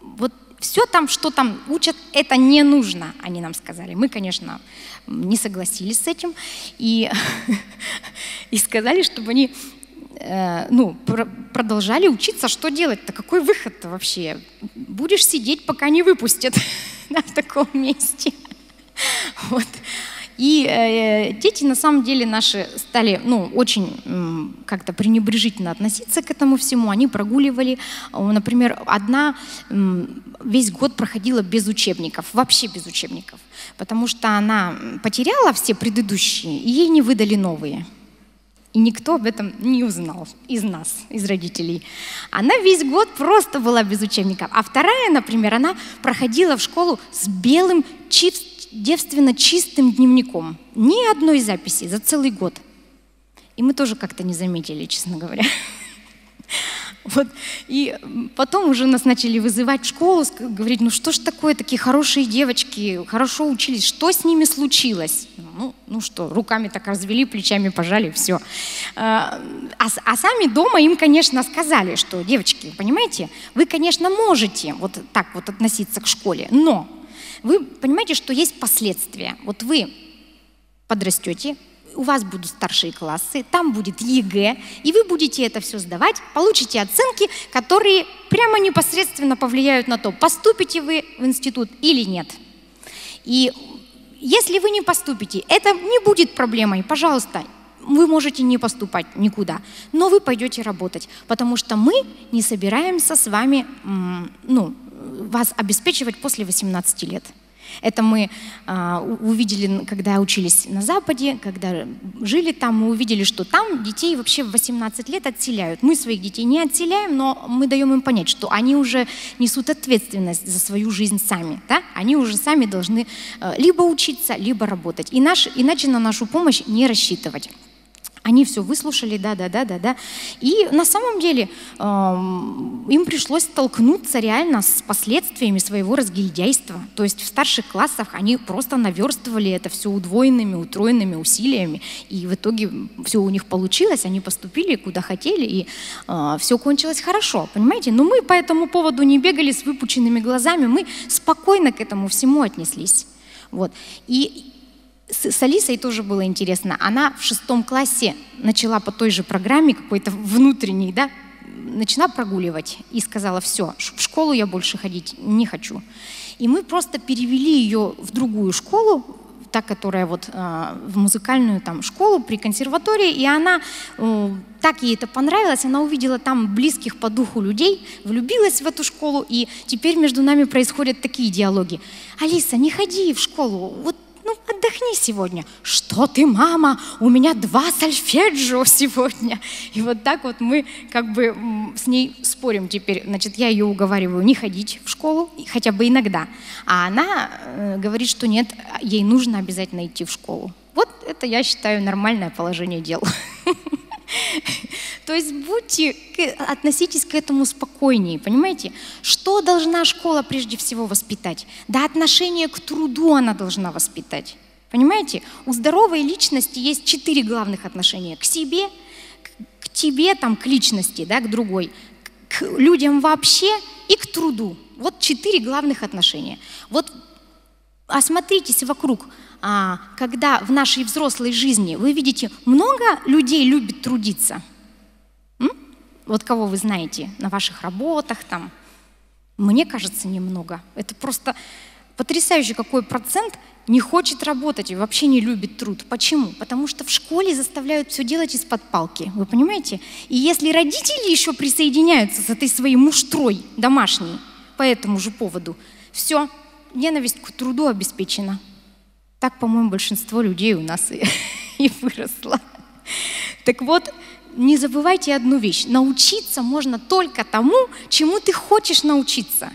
вот все там, что там учат, это не нужно, они нам сказали. Мы, конечно, не согласились с этим и сказали, чтобы они продолжали учиться. Что делать-то? Какой выход-то вообще? Будешь сидеть, пока не выпустят в таком месте. Вот. И дети, на самом деле, наши стали очень как-то пренебрежительно относиться к этому всему. Они прогуливали. Например, одна весь год проходила без учебников, вообще без учебников, потому что она потеряла все предыдущие, и ей не выдали новые. И никто об этом не узнал из нас, из родителей. Она весь год просто была без учебников. А вторая, например, она проходила в школу с белым чипсом, девственно чистым дневником. Ни одной записи за целый год. И мы тоже как-то не заметили, честно говоря. Вот. И потом уже нас начали вызывать в школу, говорить, ну что ж такое, такие хорошие девочки, хорошо учились, что с ними случилось? Ну что, руками так развели, плечами пожали, все. А сами дома им, конечно, сказали, что, девочки, понимаете, вы, конечно, можете вот так вот относиться к школе, но вы понимаете, что есть последствия. Вот вы подрастете, у вас будут старшие классы, там будет ЕГЭ, и вы будете это все сдавать, получите оценки, которые прямо непосредственно повлияют на то, поступите вы в институт или нет. И если вы не поступите, это не будет проблемой, пожалуйста, вы можете не поступать никуда, но вы пойдете работать, потому что мы не собираемся с вами, вас обеспечивать после 18 лет. Это мы увидели, когда учились на Западе, когда жили там, мы увидели, что там детей вообще в 18 лет отселяют. Мы своих детей не отселяем, но мы даем им понять, что они уже несут ответственность за свою жизнь сами. Да? Они уже сами должны либо учиться, либо работать. Иначе на нашу помощь не рассчитывать. Они все выслушали, да. И на самом деле им пришлось столкнуться реально с последствиями своего разгильдяйства. То есть в старших классах они просто наверстывали это все удвоенными, утроенными усилиями. И в итоге все у них получилось, они поступили куда хотели, и все кончилось хорошо, понимаете? Но мы по этому поводу не бегали с выпученными глазами, мы спокойно к этому всему отнеслись. Вот. И с Алисой тоже было интересно. Она в 6 классе начала по той же программе, какой-то внутренней, да, начала прогуливать и сказала, все, в школу я больше ходить не хочу. И мы просто перевели ее в другую школу, та, которая вот в музыкальную там школу при консерватории, и она, так ей это понравилось, она увидела там близких по духу людей, влюбилась в эту школу, и теперь между нами происходят такие диалоги. «Алиса, не ходи в школу, вот отдохни сегодня». «Что ты, мама? У меня 2 сольфеджио сегодня». И вот так вот мы как бы с ней спорим теперь. Значит, я ее уговариваю не ходить в школу, хотя бы иногда. А она говорит, что нет, ей нужно обязательно идти в школу. Вот это, я считаю, нормальное положение дел. То есть относитесь к этому спокойнее, понимаете? Что должна школа прежде всего воспитать? Да отношение к труду она должна воспитать, понимаете? У здоровой личности есть 4 главных отношения: к себе, к тебе, там, к личности, да, к другой, к людям вообще и к труду. Вот 4 главных отношения. Вот осмотритесь вокруг, когда в нашей взрослой жизни вы видите, много людей любит трудиться. Вот кого вы знаете на ваших работах там. Мне кажется, немного. Это просто потрясающе, какой процент не хочет работать и вообще не любит труд. Почему? Потому что в школе заставляют все делать из-под палки. Вы понимаете? И если родители еще присоединяются с этой своей муштрой домашней по этому же поводу, все, ненависть к труду обеспечена. Так, по-моему, большинство людей у нас и выросло. Так вот, не забывайте одну вещь. Научиться можно только тому, чему ты хочешь научиться.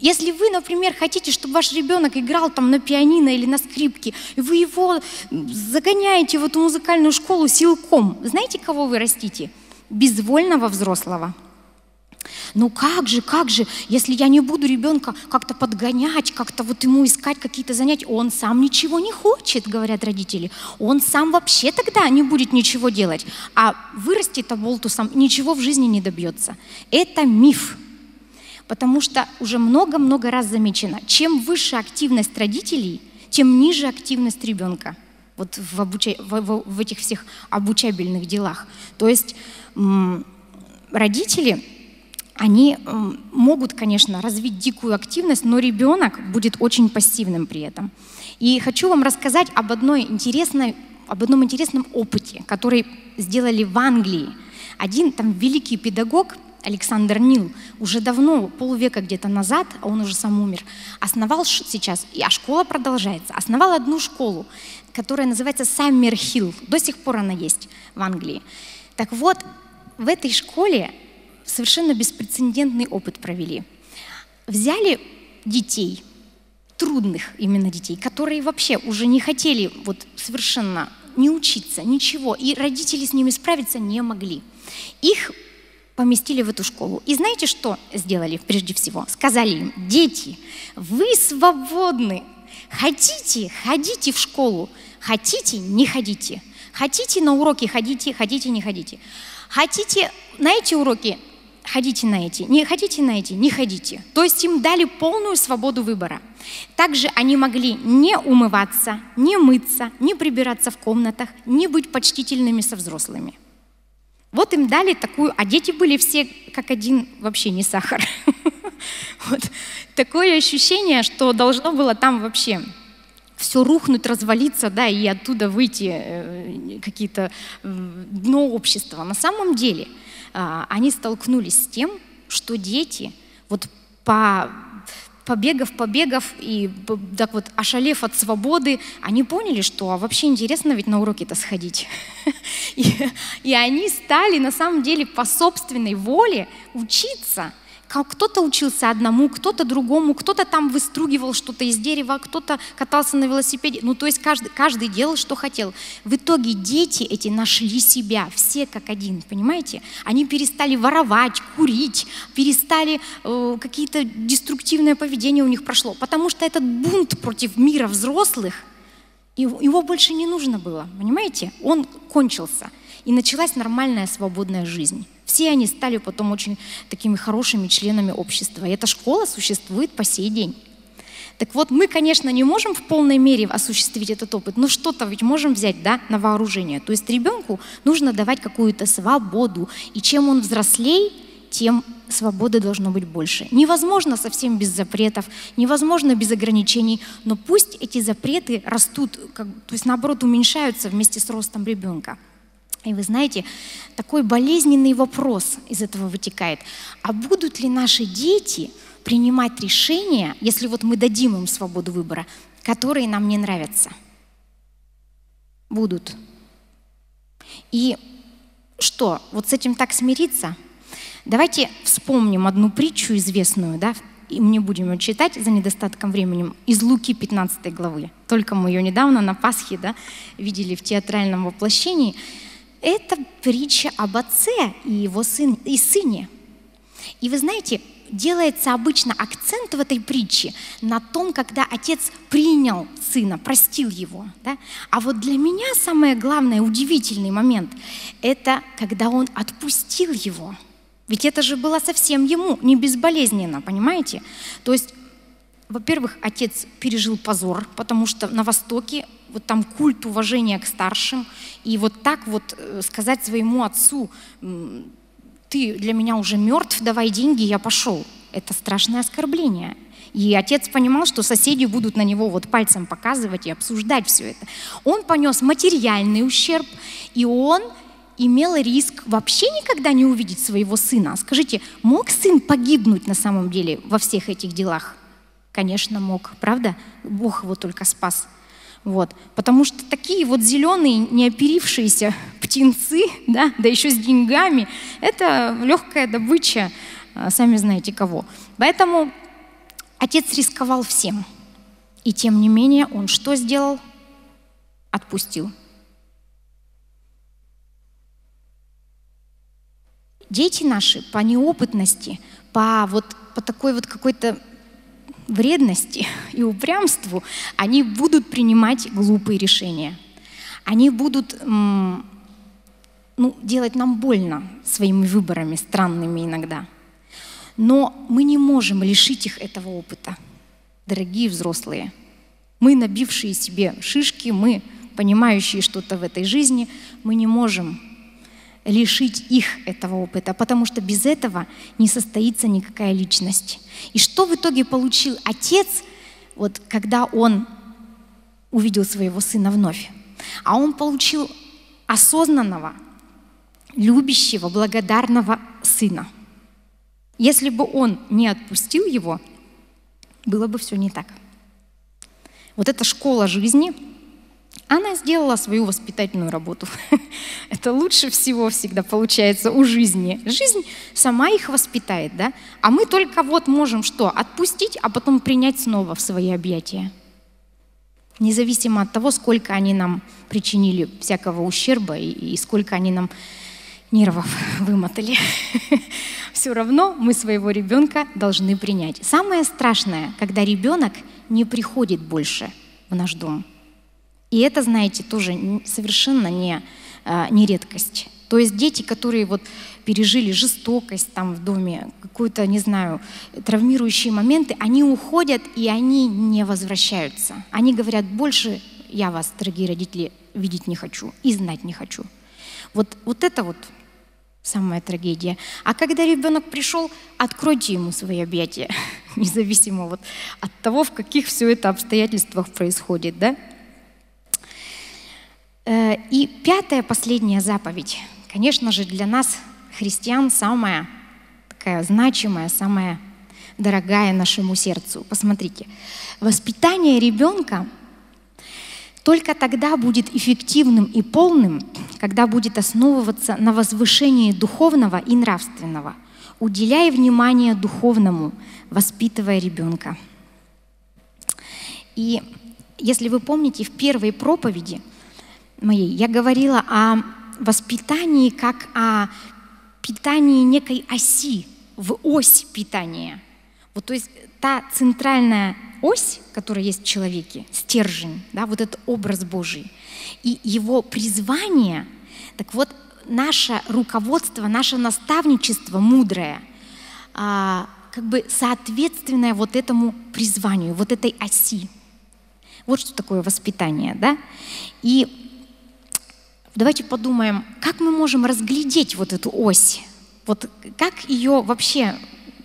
Если вы, например, хотите, чтобы ваш ребенок играл там на пианино или на скрипке, и вы его загоняете в эту музыкальную школу силком, знаете, кого вы растите? Безвольного взрослого. Ну как же, если я не буду ребенка как-то подгонять, как-то вот ему искать какие-то занятия, он сам ничего не хочет, говорят родители, он сам вообще тогда не будет ничего делать, а вырастет оболтусом, ничего в жизни не добьется. Это миф, потому что уже много-много раз замечено, чем выше активность родителей, тем ниже активность ребенка. Вот в этих всех обучабельных делах. То есть родители... Они могут, конечно, развить дикую активность, но ребенок будет очень пассивным при этом. И хочу вам рассказать об одном интересном опыте, который сделали в Англии. Один там великий педагог, Александр Нил, уже давно, полвека где-то назад, а он уже сам умер, основал сейчас, а школа продолжается, основал одну школу, которая называется Саммерхилл. До сих пор она есть в Англии. Так вот, в этой школе совершенно беспрецедентный опыт провели. Взяли детей, трудных именно детей, которые вообще уже не хотели вот совершенно не учиться, ничего, и родители с ними справиться не могли. Их поместили в эту школу. И знаете, что сделали прежде всего? Сказали им: дети, вы свободны. Хотите, ходите в школу. Хотите, не ходите. Хотите на уроки, ходите, хотите, не ходите. Хотите на эти уроки, ходите на эти, не хотите на эти, не ходите. То есть им дали полную свободу выбора. Также они могли не умываться, не мыться, не прибираться в комнатах, не быть почтительными со взрослыми. Вот им дали такую, а дети были все как один, вообще не сахар. Такое ощущение, что должно было там вообще... все рухнуть, развалиться, да, и оттуда выйти какие-то дно общества. На самом деле они столкнулись с тем, что дети, вот побегав и так вот ошалев от свободы, они поняли, что вообще интересно ведь на уроки-то сходить. И они стали на самом деле по собственной воле учиться. Кто-то учился одному, кто-то другому, кто-то там выстругивал что-то из дерева, кто-то катался на велосипеде. Ну, то есть каждый делал, что хотел. В итоге дети эти нашли себя, все как один, понимаете? Они перестали воровать, курить, перестали, какие-то деструктивное поведение у них прошло, потому что этот бунт против мира взрослых, его больше не нужно было, понимаете? Он кончился, и началась нормальная свободная жизнь. Все они стали потом очень такими хорошими членами общества. И эта школа существует по сей день. Так вот, мы, конечно, не можем в полной мере осуществить этот опыт, но что-то ведь можем взять, да, на вооружение. То есть ребенку нужно давать какую-то свободу. И чем он взрослей, тем свободы должно быть больше. Невозможно совсем без запретов, невозможно без ограничений, но пусть эти запреты растут, то есть наоборот уменьшаются вместе с ростом ребенка. И вы знаете, такой болезненный вопрос из этого вытекает. А будут ли наши дети принимать решения, если вот мы дадим им свободу выбора, которые нам не нравятся? Будут. И что, вот с этим так смириться? Давайте вспомним одну притчу известную, да, и мы не будем ее читать за недостатком времени, из Луки 15 главы. Только мы ее недавно на Пасхе, да, видели в театральном воплощении. Это притча об отце и его сыне. И вы знаете, делается обычно акцент в этой притче на том, когда отец принял сына, простил его. Да? А вот для меня самое главное, удивительный момент — это когда он отпустил его. Ведь это же было совсем ему не безболезненно, понимаете? То есть, во-первых, отец пережил позор, потому что на Востоке вот там культ уважения к старшим, и вот так вот сказать своему отцу: ты для меня уже мертв, давай деньги, я пошел. Это страшное оскорбление. И отец понимал, что соседи будут на него вот пальцем показывать и обсуждать все это. Он понес материальный ущерб, и он имел риск вообще никогда не увидеть своего сына. Скажите, мог сын погибнуть на самом деле во всех этих делах? Конечно, мог, правда? Бог его только спас. Вот. Потому что такие вот зеленые, неоперившиеся птенцы, да еще с деньгами, это легкая добыча, сами знаете кого. Поэтому отец рисковал всем. И тем не менее он что сделал? Отпустил. Дети наши по неопытности, по такой вот какой-то вредности и упрямству, они будут принимать глупые решения. Они будут делать нам больно своими выборами, странными иногда. Но мы не можем лишить их этого опыта, дорогие взрослые. Мы, набившие себе шишки, мы, понимающие что-то в этой жизни, мы не можем лишить их этого опыта, потому что без этого не состоится никакая личность. И что в итоге получил отец, вот, когда он увидел своего сына вновь? А он получил осознанного, любящего, благодарного сына. Если бы он не отпустил его, было бы все не так. Вот эта школа жизни, она сделала свою воспитательную работу. Это лучше всего всегда получается у жизни. Жизнь сама их воспитает, да? А мы только вот можем что? Отпустить, а потом принять снова в свои объятия. Независимо от того, сколько они нам причинили всякого ущерба и сколько они нам нервов вымотали. Все равно мы своего ребенка должны принять. Самое страшное, когда ребенок не приходит больше в наш дом. И это, знаете, тоже совершенно не редкость. То есть дети, которые вот пережили жестокость там в доме, какую-то, не знаю, травмирующие моменты, они уходят и они не возвращаются. Они говорят: больше я вас, дорогие родители, видеть не хочу и знать не хочу. Вот это вот самая трагедия. А когда ребенок пришел, откройте ему свои объятия, независимо вот от того, в каких все это обстоятельствах происходит, да? И пятая, последняя заповедь, конечно же, для нас, христиан, самая такая значимая, самая дорогая нашему сердцу. Посмотрите, воспитание ребенка только тогда будет эффективным и полным, когда будет основываться на возвышении духовного и нравственного, уделяя внимание духовному, воспитывая ребенка. И если вы помните, в первой проповеди моей я говорила о воспитании как о питании некой оси, в ось питания. Вот, то есть та центральная ось, которая есть в человеке, стержень, да, вот этот образ Божий, и его призвание, так вот, наше руководство, наше наставничество мудрое, как бы соответственное вот этому призванию, вот этой оси. Вот что такое воспитание, да? И давайте подумаем, как мы можем разглядеть вот эту ось, вот как ее вообще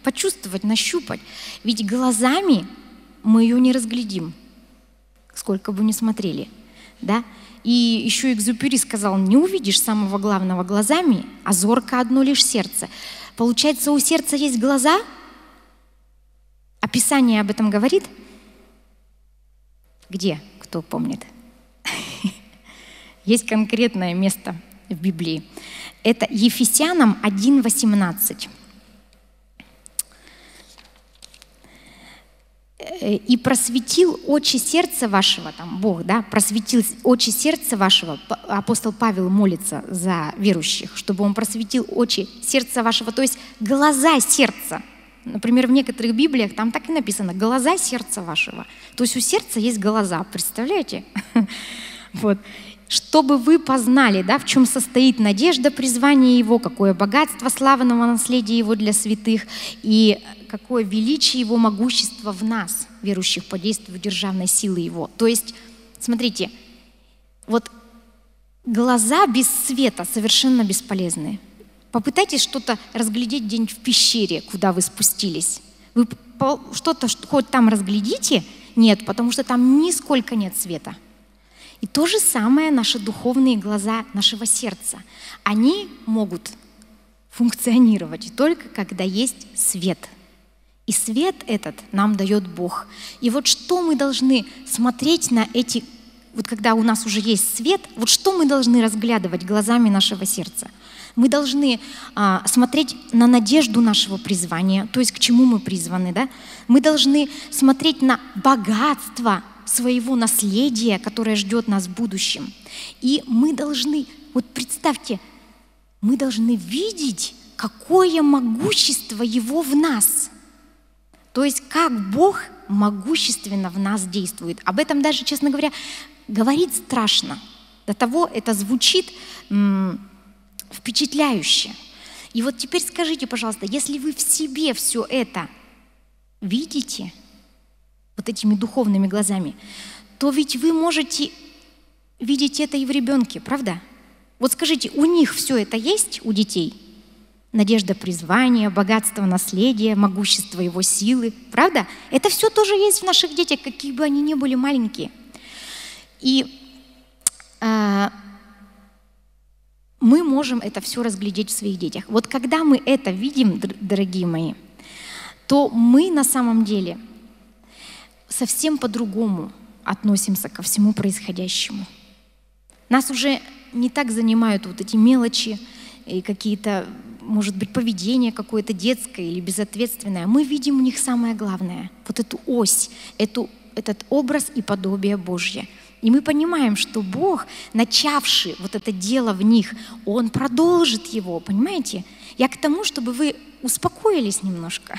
почувствовать, нащупать. Ведь глазами мы ее не разглядим, сколько бы ни смотрели, да? И еще Экзюпери сказал: не увидишь самого главного глазами, а зорко одно лишь сердце. Получается, у сердца есть глаза? А Писание об этом говорит? Где? Кто помнит? Есть конкретное место в Библии. Это Ефесянам 1:18. «И просветил очи сердца вашего», там Бог, да, просветил очи сердца вашего, апостол Павел молится за верующих, чтобы он просветил очи сердца вашего, то есть глаза сердца. Например, в некоторых библиях там так и написано: глаза сердца вашего. То есть у сердца есть глаза, представляете? Вот. чтобы вы познали, да, в чем состоит надежда призвания Его, какое богатство славного наследия Его для святых и какое величие Его могущества в нас, верующих по действию державной силы Его. То есть, смотрите, вот глаза без света совершенно бесполезны. Попытайтесь что-то разглядеть где-нибудь в пещере, куда вы спустились. Вы что-то хоть там разглядите? Нет, потому что там нисколько нет света. И то же самое наши духовные глаза нашего сердца. Они могут функционировать только когда есть свет. И свет этот нам дает Бог. И вот что мы должны смотреть на эти, вот когда у нас уже есть свет, вот что мы должны разглядывать глазами нашего сердца? Мы должны смотреть на надежду нашего призвания, то есть к чему мы призваны, да? Мы должны смотреть на богатство своего наследия, которое ждет нас в будущем. И мы должны, вот представьте, мы должны видеть, какое могущество Его в нас. То есть как Бог могущественно в нас действует. Об этом даже, честно говоря, говорить страшно. До того это звучит впечатляюще. И вот теперь скажите, пожалуйста, если вы в себе все это видите, вот этими духовными глазами, то ведь вы можете видеть это и в ребенке, правда? Вот скажите, у них все это есть, у детей? Надежда призвания, богатство наследия, могущество его силы, правда? Это все тоже есть в наших детях, какие бы они ни были маленькие. И мы можем это все разглядеть в своих детях. Вот когда мы это видим, дорогие мои, то мы на самом деле совсем по-другому относимся ко всему происходящему. Нас уже не так занимают вот эти мелочи и какие-то, может быть, поведение какое-то детское или безответственное. Мы видим в них самое главное, вот эту ось, этот образ и подобие Божье. И мы понимаем, что Бог, начавший вот это дело в них, Он продолжит его, понимаете? Я к тому, чтобы вы успокоились немножко,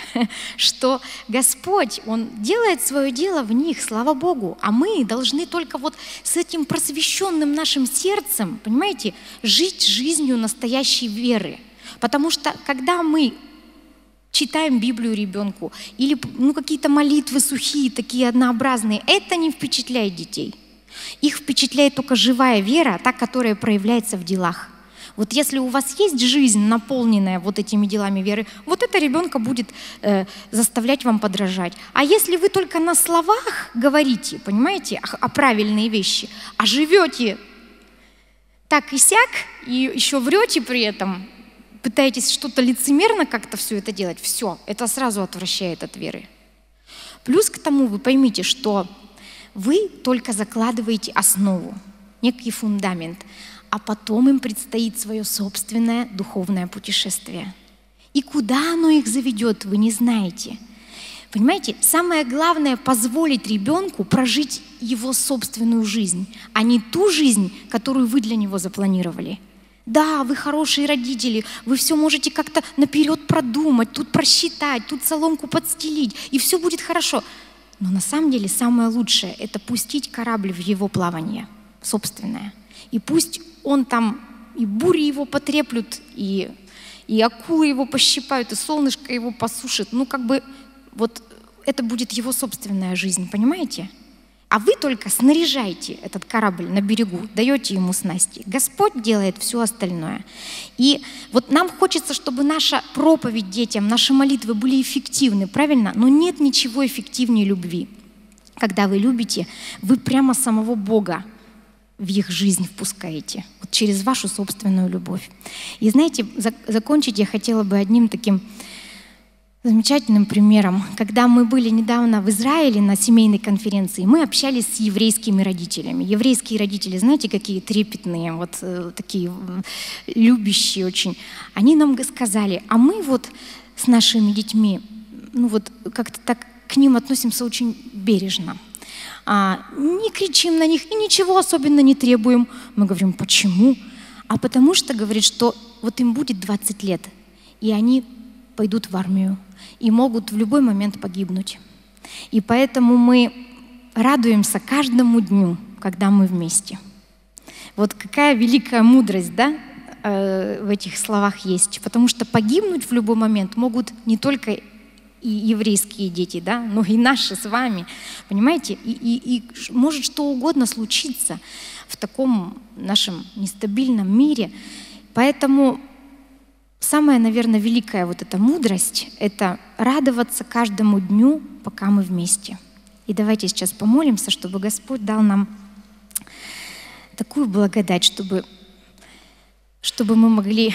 что Господь, Он делает свое дело в них, слава Богу, а мы должны только вот с этим просвещенным нашим сердцем, понимаете, жить жизнью настоящей веры. Потому что когда мы читаем Библию ребенку или какие-то молитвы сухие, такие однообразные, это не впечатляет детей. Их впечатляет только живая вера, та, которая проявляется в делах. Вот если у вас есть жизнь, наполненная вот этими делами веры, вот это ребенка будет заставлять вам подражать. А если вы только на словах говорите, понимаете, о правильные вещи, а живете так и сяк, и еще врете при этом, пытаетесь что-то лицемерно как-то все это делать, все, это сразу отвращает от веры. Плюс к тому вы поймите, что вы только закладываете основу, некий фундамент, а потом им предстоит свое собственное духовное путешествие. И куда оно их заведет, вы не знаете. Понимаете, самое главное — позволить ребенку прожить его собственную жизнь, а не ту жизнь, которую вы для него запланировали. Да, вы хорошие родители, вы все можете как-то наперед продумать, тут просчитать, тут соломку подстелить, и все будет хорошо. Но на самом деле самое лучшее — это пустить корабль в его плавание собственное. И пусть он там, и бури его потреплют, и акулы его пощипают, и солнышко его посушит. Ну, как бы, вот это будет его собственная жизнь, понимаете? А вы только снаряжаете этот корабль на берегу, даете ему снасти. Господь делает все остальное. И вот нам хочется, чтобы наша проповедь детям, наши молитвы были эффективны, правильно? Но нет ничего эффективнее любви. Когда вы любите, вы прямо самого Бога в их жизнь впускаете, вот через вашу собственную любовь. И знаете, закончить я хотела бы одним таким замечательным примером. Когда мы были недавно в Израиле на семейной конференции, мы общались с еврейскими родителями. Еврейские родители, знаете, какие трепетные, вот такие любящие очень. Они нам сказали, а мы вот с нашими детьми, ну вот как-то так к ним относимся очень бережно. Не кричим на них и ничего особенно не требуем. Мы говорим, почему? А потому что, говорит, что вот им будет 20 лет, и они пойдут в армию, и могут в любой момент погибнуть. И поэтому мы радуемся каждому дню, когда мы вместе. Вот какая великая мудрость, да, в этих словах есть. Потому что погибнуть в любой момент могут не только и еврейские дети, да, но и наши с вами, понимаете? И может что угодно случиться в таком нашем нестабильном мире. Поэтому самая, наверное, великая вот эта мудрость — это радоваться каждому дню, пока мы вместе. И давайте сейчас помолимся, чтобы Господь дал нам такую благодать, чтобы мы могли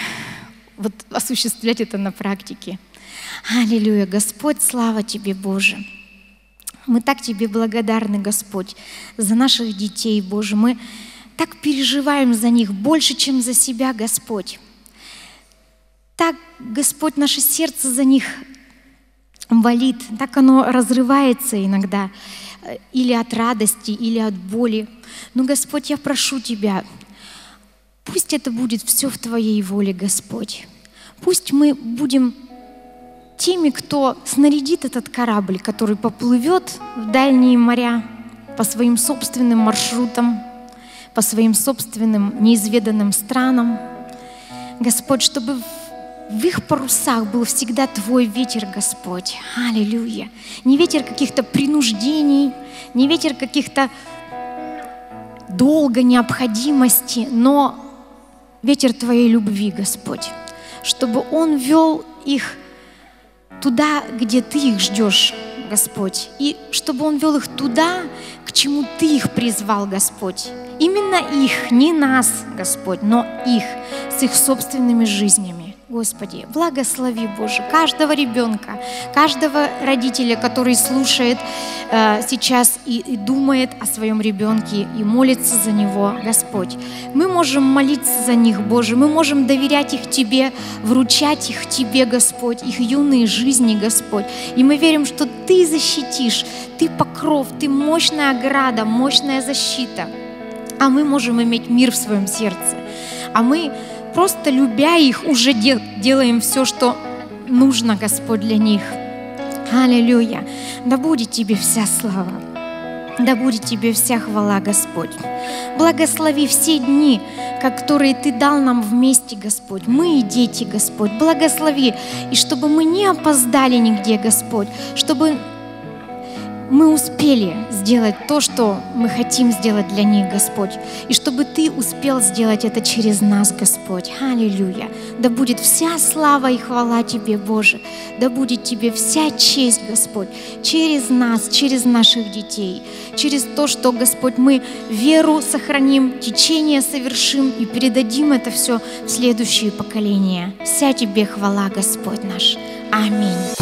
вот осуществлять это на практике. Аллилуйя, Господь, слава Тебе, Боже. Мы так Тебе благодарны, Господь, за наших детей, Боже. Мы так переживаем за них больше, чем за себя, Господь. Так, Господь, наше сердце за них болит, так оно разрывается иногда, или от радости, или от боли. Но, Господь, я прошу Тебя, пусть это будет все в Твоей воле, Господь. Пусть мы будем теми, кто снарядит этот корабль, который поплывет в дальние моря по своим собственным маршрутам, по своим собственным неизведанным странам. Господь, чтобы в их парусах был всегда Твой ветер, Господь. Аллилуйя. Не ветер каких-то принуждений, не ветер каких-то долго необходимости, но ветер Твоей любви, Господь. Чтобы он вел их туда, где Ты их ждешь, Господь. И чтобы он вел их туда, к чему Ты их призвал, Господь. Именно их, не нас, Господь, но их, с их собственными жизнями. Господи, благослови, Боже, каждого ребенка, каждого родителя, который слушает сейчас и думает о своем ребенке и молится за него, Господь. Мы можем молиться за них, Боже, мы можем доверять их Тебе, вручать их Тебе, Господь, их юные жизни, Господь. И мы верим, что Ты защитишь, Ты покров, Ты мощная ограда, мощная защита. А мы можем иметь мир в своем сердце. А мы, просто любя их, уже делаем все, что нужно, Господь, для них. Аллилуйя. Да будет Тебе вся слава. Да будет Тебе вся хвала, Господь. Благослови все дни, которые Ты дал нам вместе, Господь. Мы и дети, Господь. Благослови. И чтобы мы не опоздали нигде, Господь. Чтобы мы успели сделать то, что мы хотим сделать для них, Господь. И чтобы Ты успел сделать это через нас, Господь. Аллилуйя. Да будет вся слава и хвала Тебе, Боже. Да будет Тебе вся честь, Господь. Через нас, через наших детей. Через то, что, Господь, мы веру сохраним, течение совершим и передадим это все в следующие поколения. Вся Тебе хвала, Господь наш. Аминь.